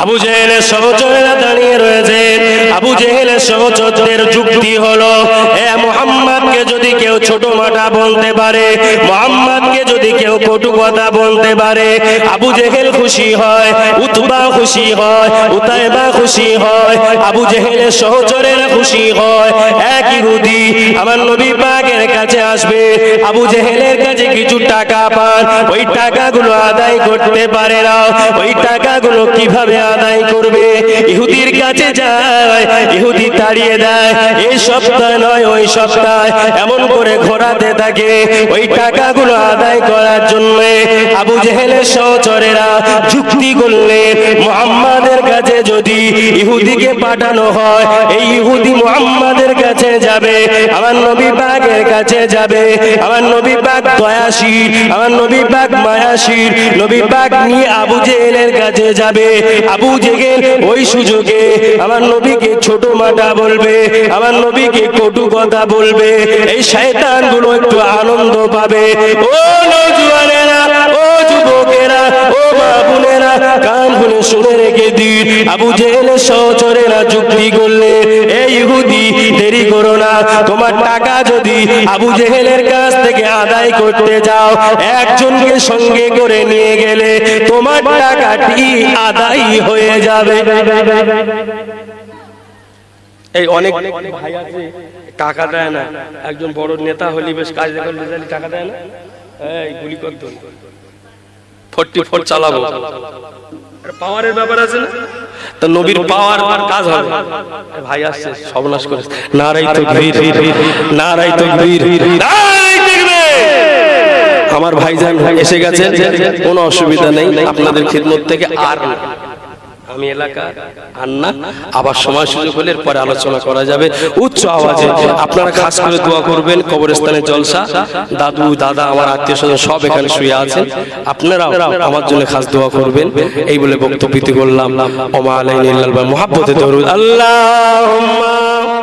अबू जहल सहोदरा दाड़िए रहे अबू जहल सहोदर जुक्ति हलो छोटो माटा बोलते बारे मोहम्मद के जदि क्यों कटु कथा बोलते बारे अबू जहल खुशी है उतबा खुशी है उतायबा खुशी है अबू जहल सहचरेर खुशी है एक यहूदी आमार नबी पाकेर काछे आसबे अबू जहलेर काछे किछु टाका पान ओई टाकागुलो आदाय करते पारे ना ओई टाकागुलो किभाबे आदाय करबे यहूदीर काछे जाय यहूदी ताड़िये देय एई सप्ताह नय ओई सप्ताह एमन करे ঘোরাতে থাকে ওই টাকাগুলো আদায় করার জন্য আবু জেহেলের সহচরেরা যুক্তি করলেন মুহাম্মাদের কাছে যদি ইহুদিকে পাঠানো হয় এই ইহুদি মুহাম্মাদের কাছে যাবে আমার নবী পাকের কাছে যাবে আমার নবী পাক দয়াশীল আমার নবী পাক মায়াশীল নবী পাক নিয়ে আবু জেহেলের কাছে যাবে আবু জেহেল ওই সুযোগে আমার নবীকে ছোট মাটা বলবে আমার নবীকে কটু কথা বলবে এই शैतान गुलो एक आनंद पावे ओ नौजवानेरा ओ जुबोकेरा ओ बाबुनेरा कान खुले सुने रेखे दिन अबू जहल सहचरेरा जुक्ति करले ए यहूदी देरी करो ना तुम्हार टाका जदि अबू जहलेर काछ थेके आदाय करते जाओ एकजनके संगे करे निये गेले तुम्हार टाकाटी आदाय हये जाबे ए अनेक भाई आछे टाका देय ना एकजन बड़ नेता हलि बेश काज करले जाली टाका देय ना ए गुली कर दो 44 চালাবো আর পাওয়ারের ব্যাপার আছে না তো নবীর পাওয়ার কাজ হবে ভাই আসছে সর্বনাশ করে নারাই তাকবীর নারাই তাকবীর নারাই তাকবীর আমার ভাইজান এসে গেছেন কোনো অসুবিধা নেই আপনাদের খিদমত থেকে আর আমি এলাকা আন্না আবার সময় সুযোগ হলে পর আলোচনা করা যাবে উচ্চ আওয়াজে আপনারা খাস করে দোয়া করবেন কবরস্থানে জলসা দাদু দাদা আমার আত্মীয়স্বজন সব এখানে শুয়ে আছে আপনারা আমার জন্য খাস দোয়া করবেন এই বলে বক্তব্য দিতে বললাম ওমা আলাইনা ইল্লাল মুহাব্বতে দরুদ আল্লাহুম্মা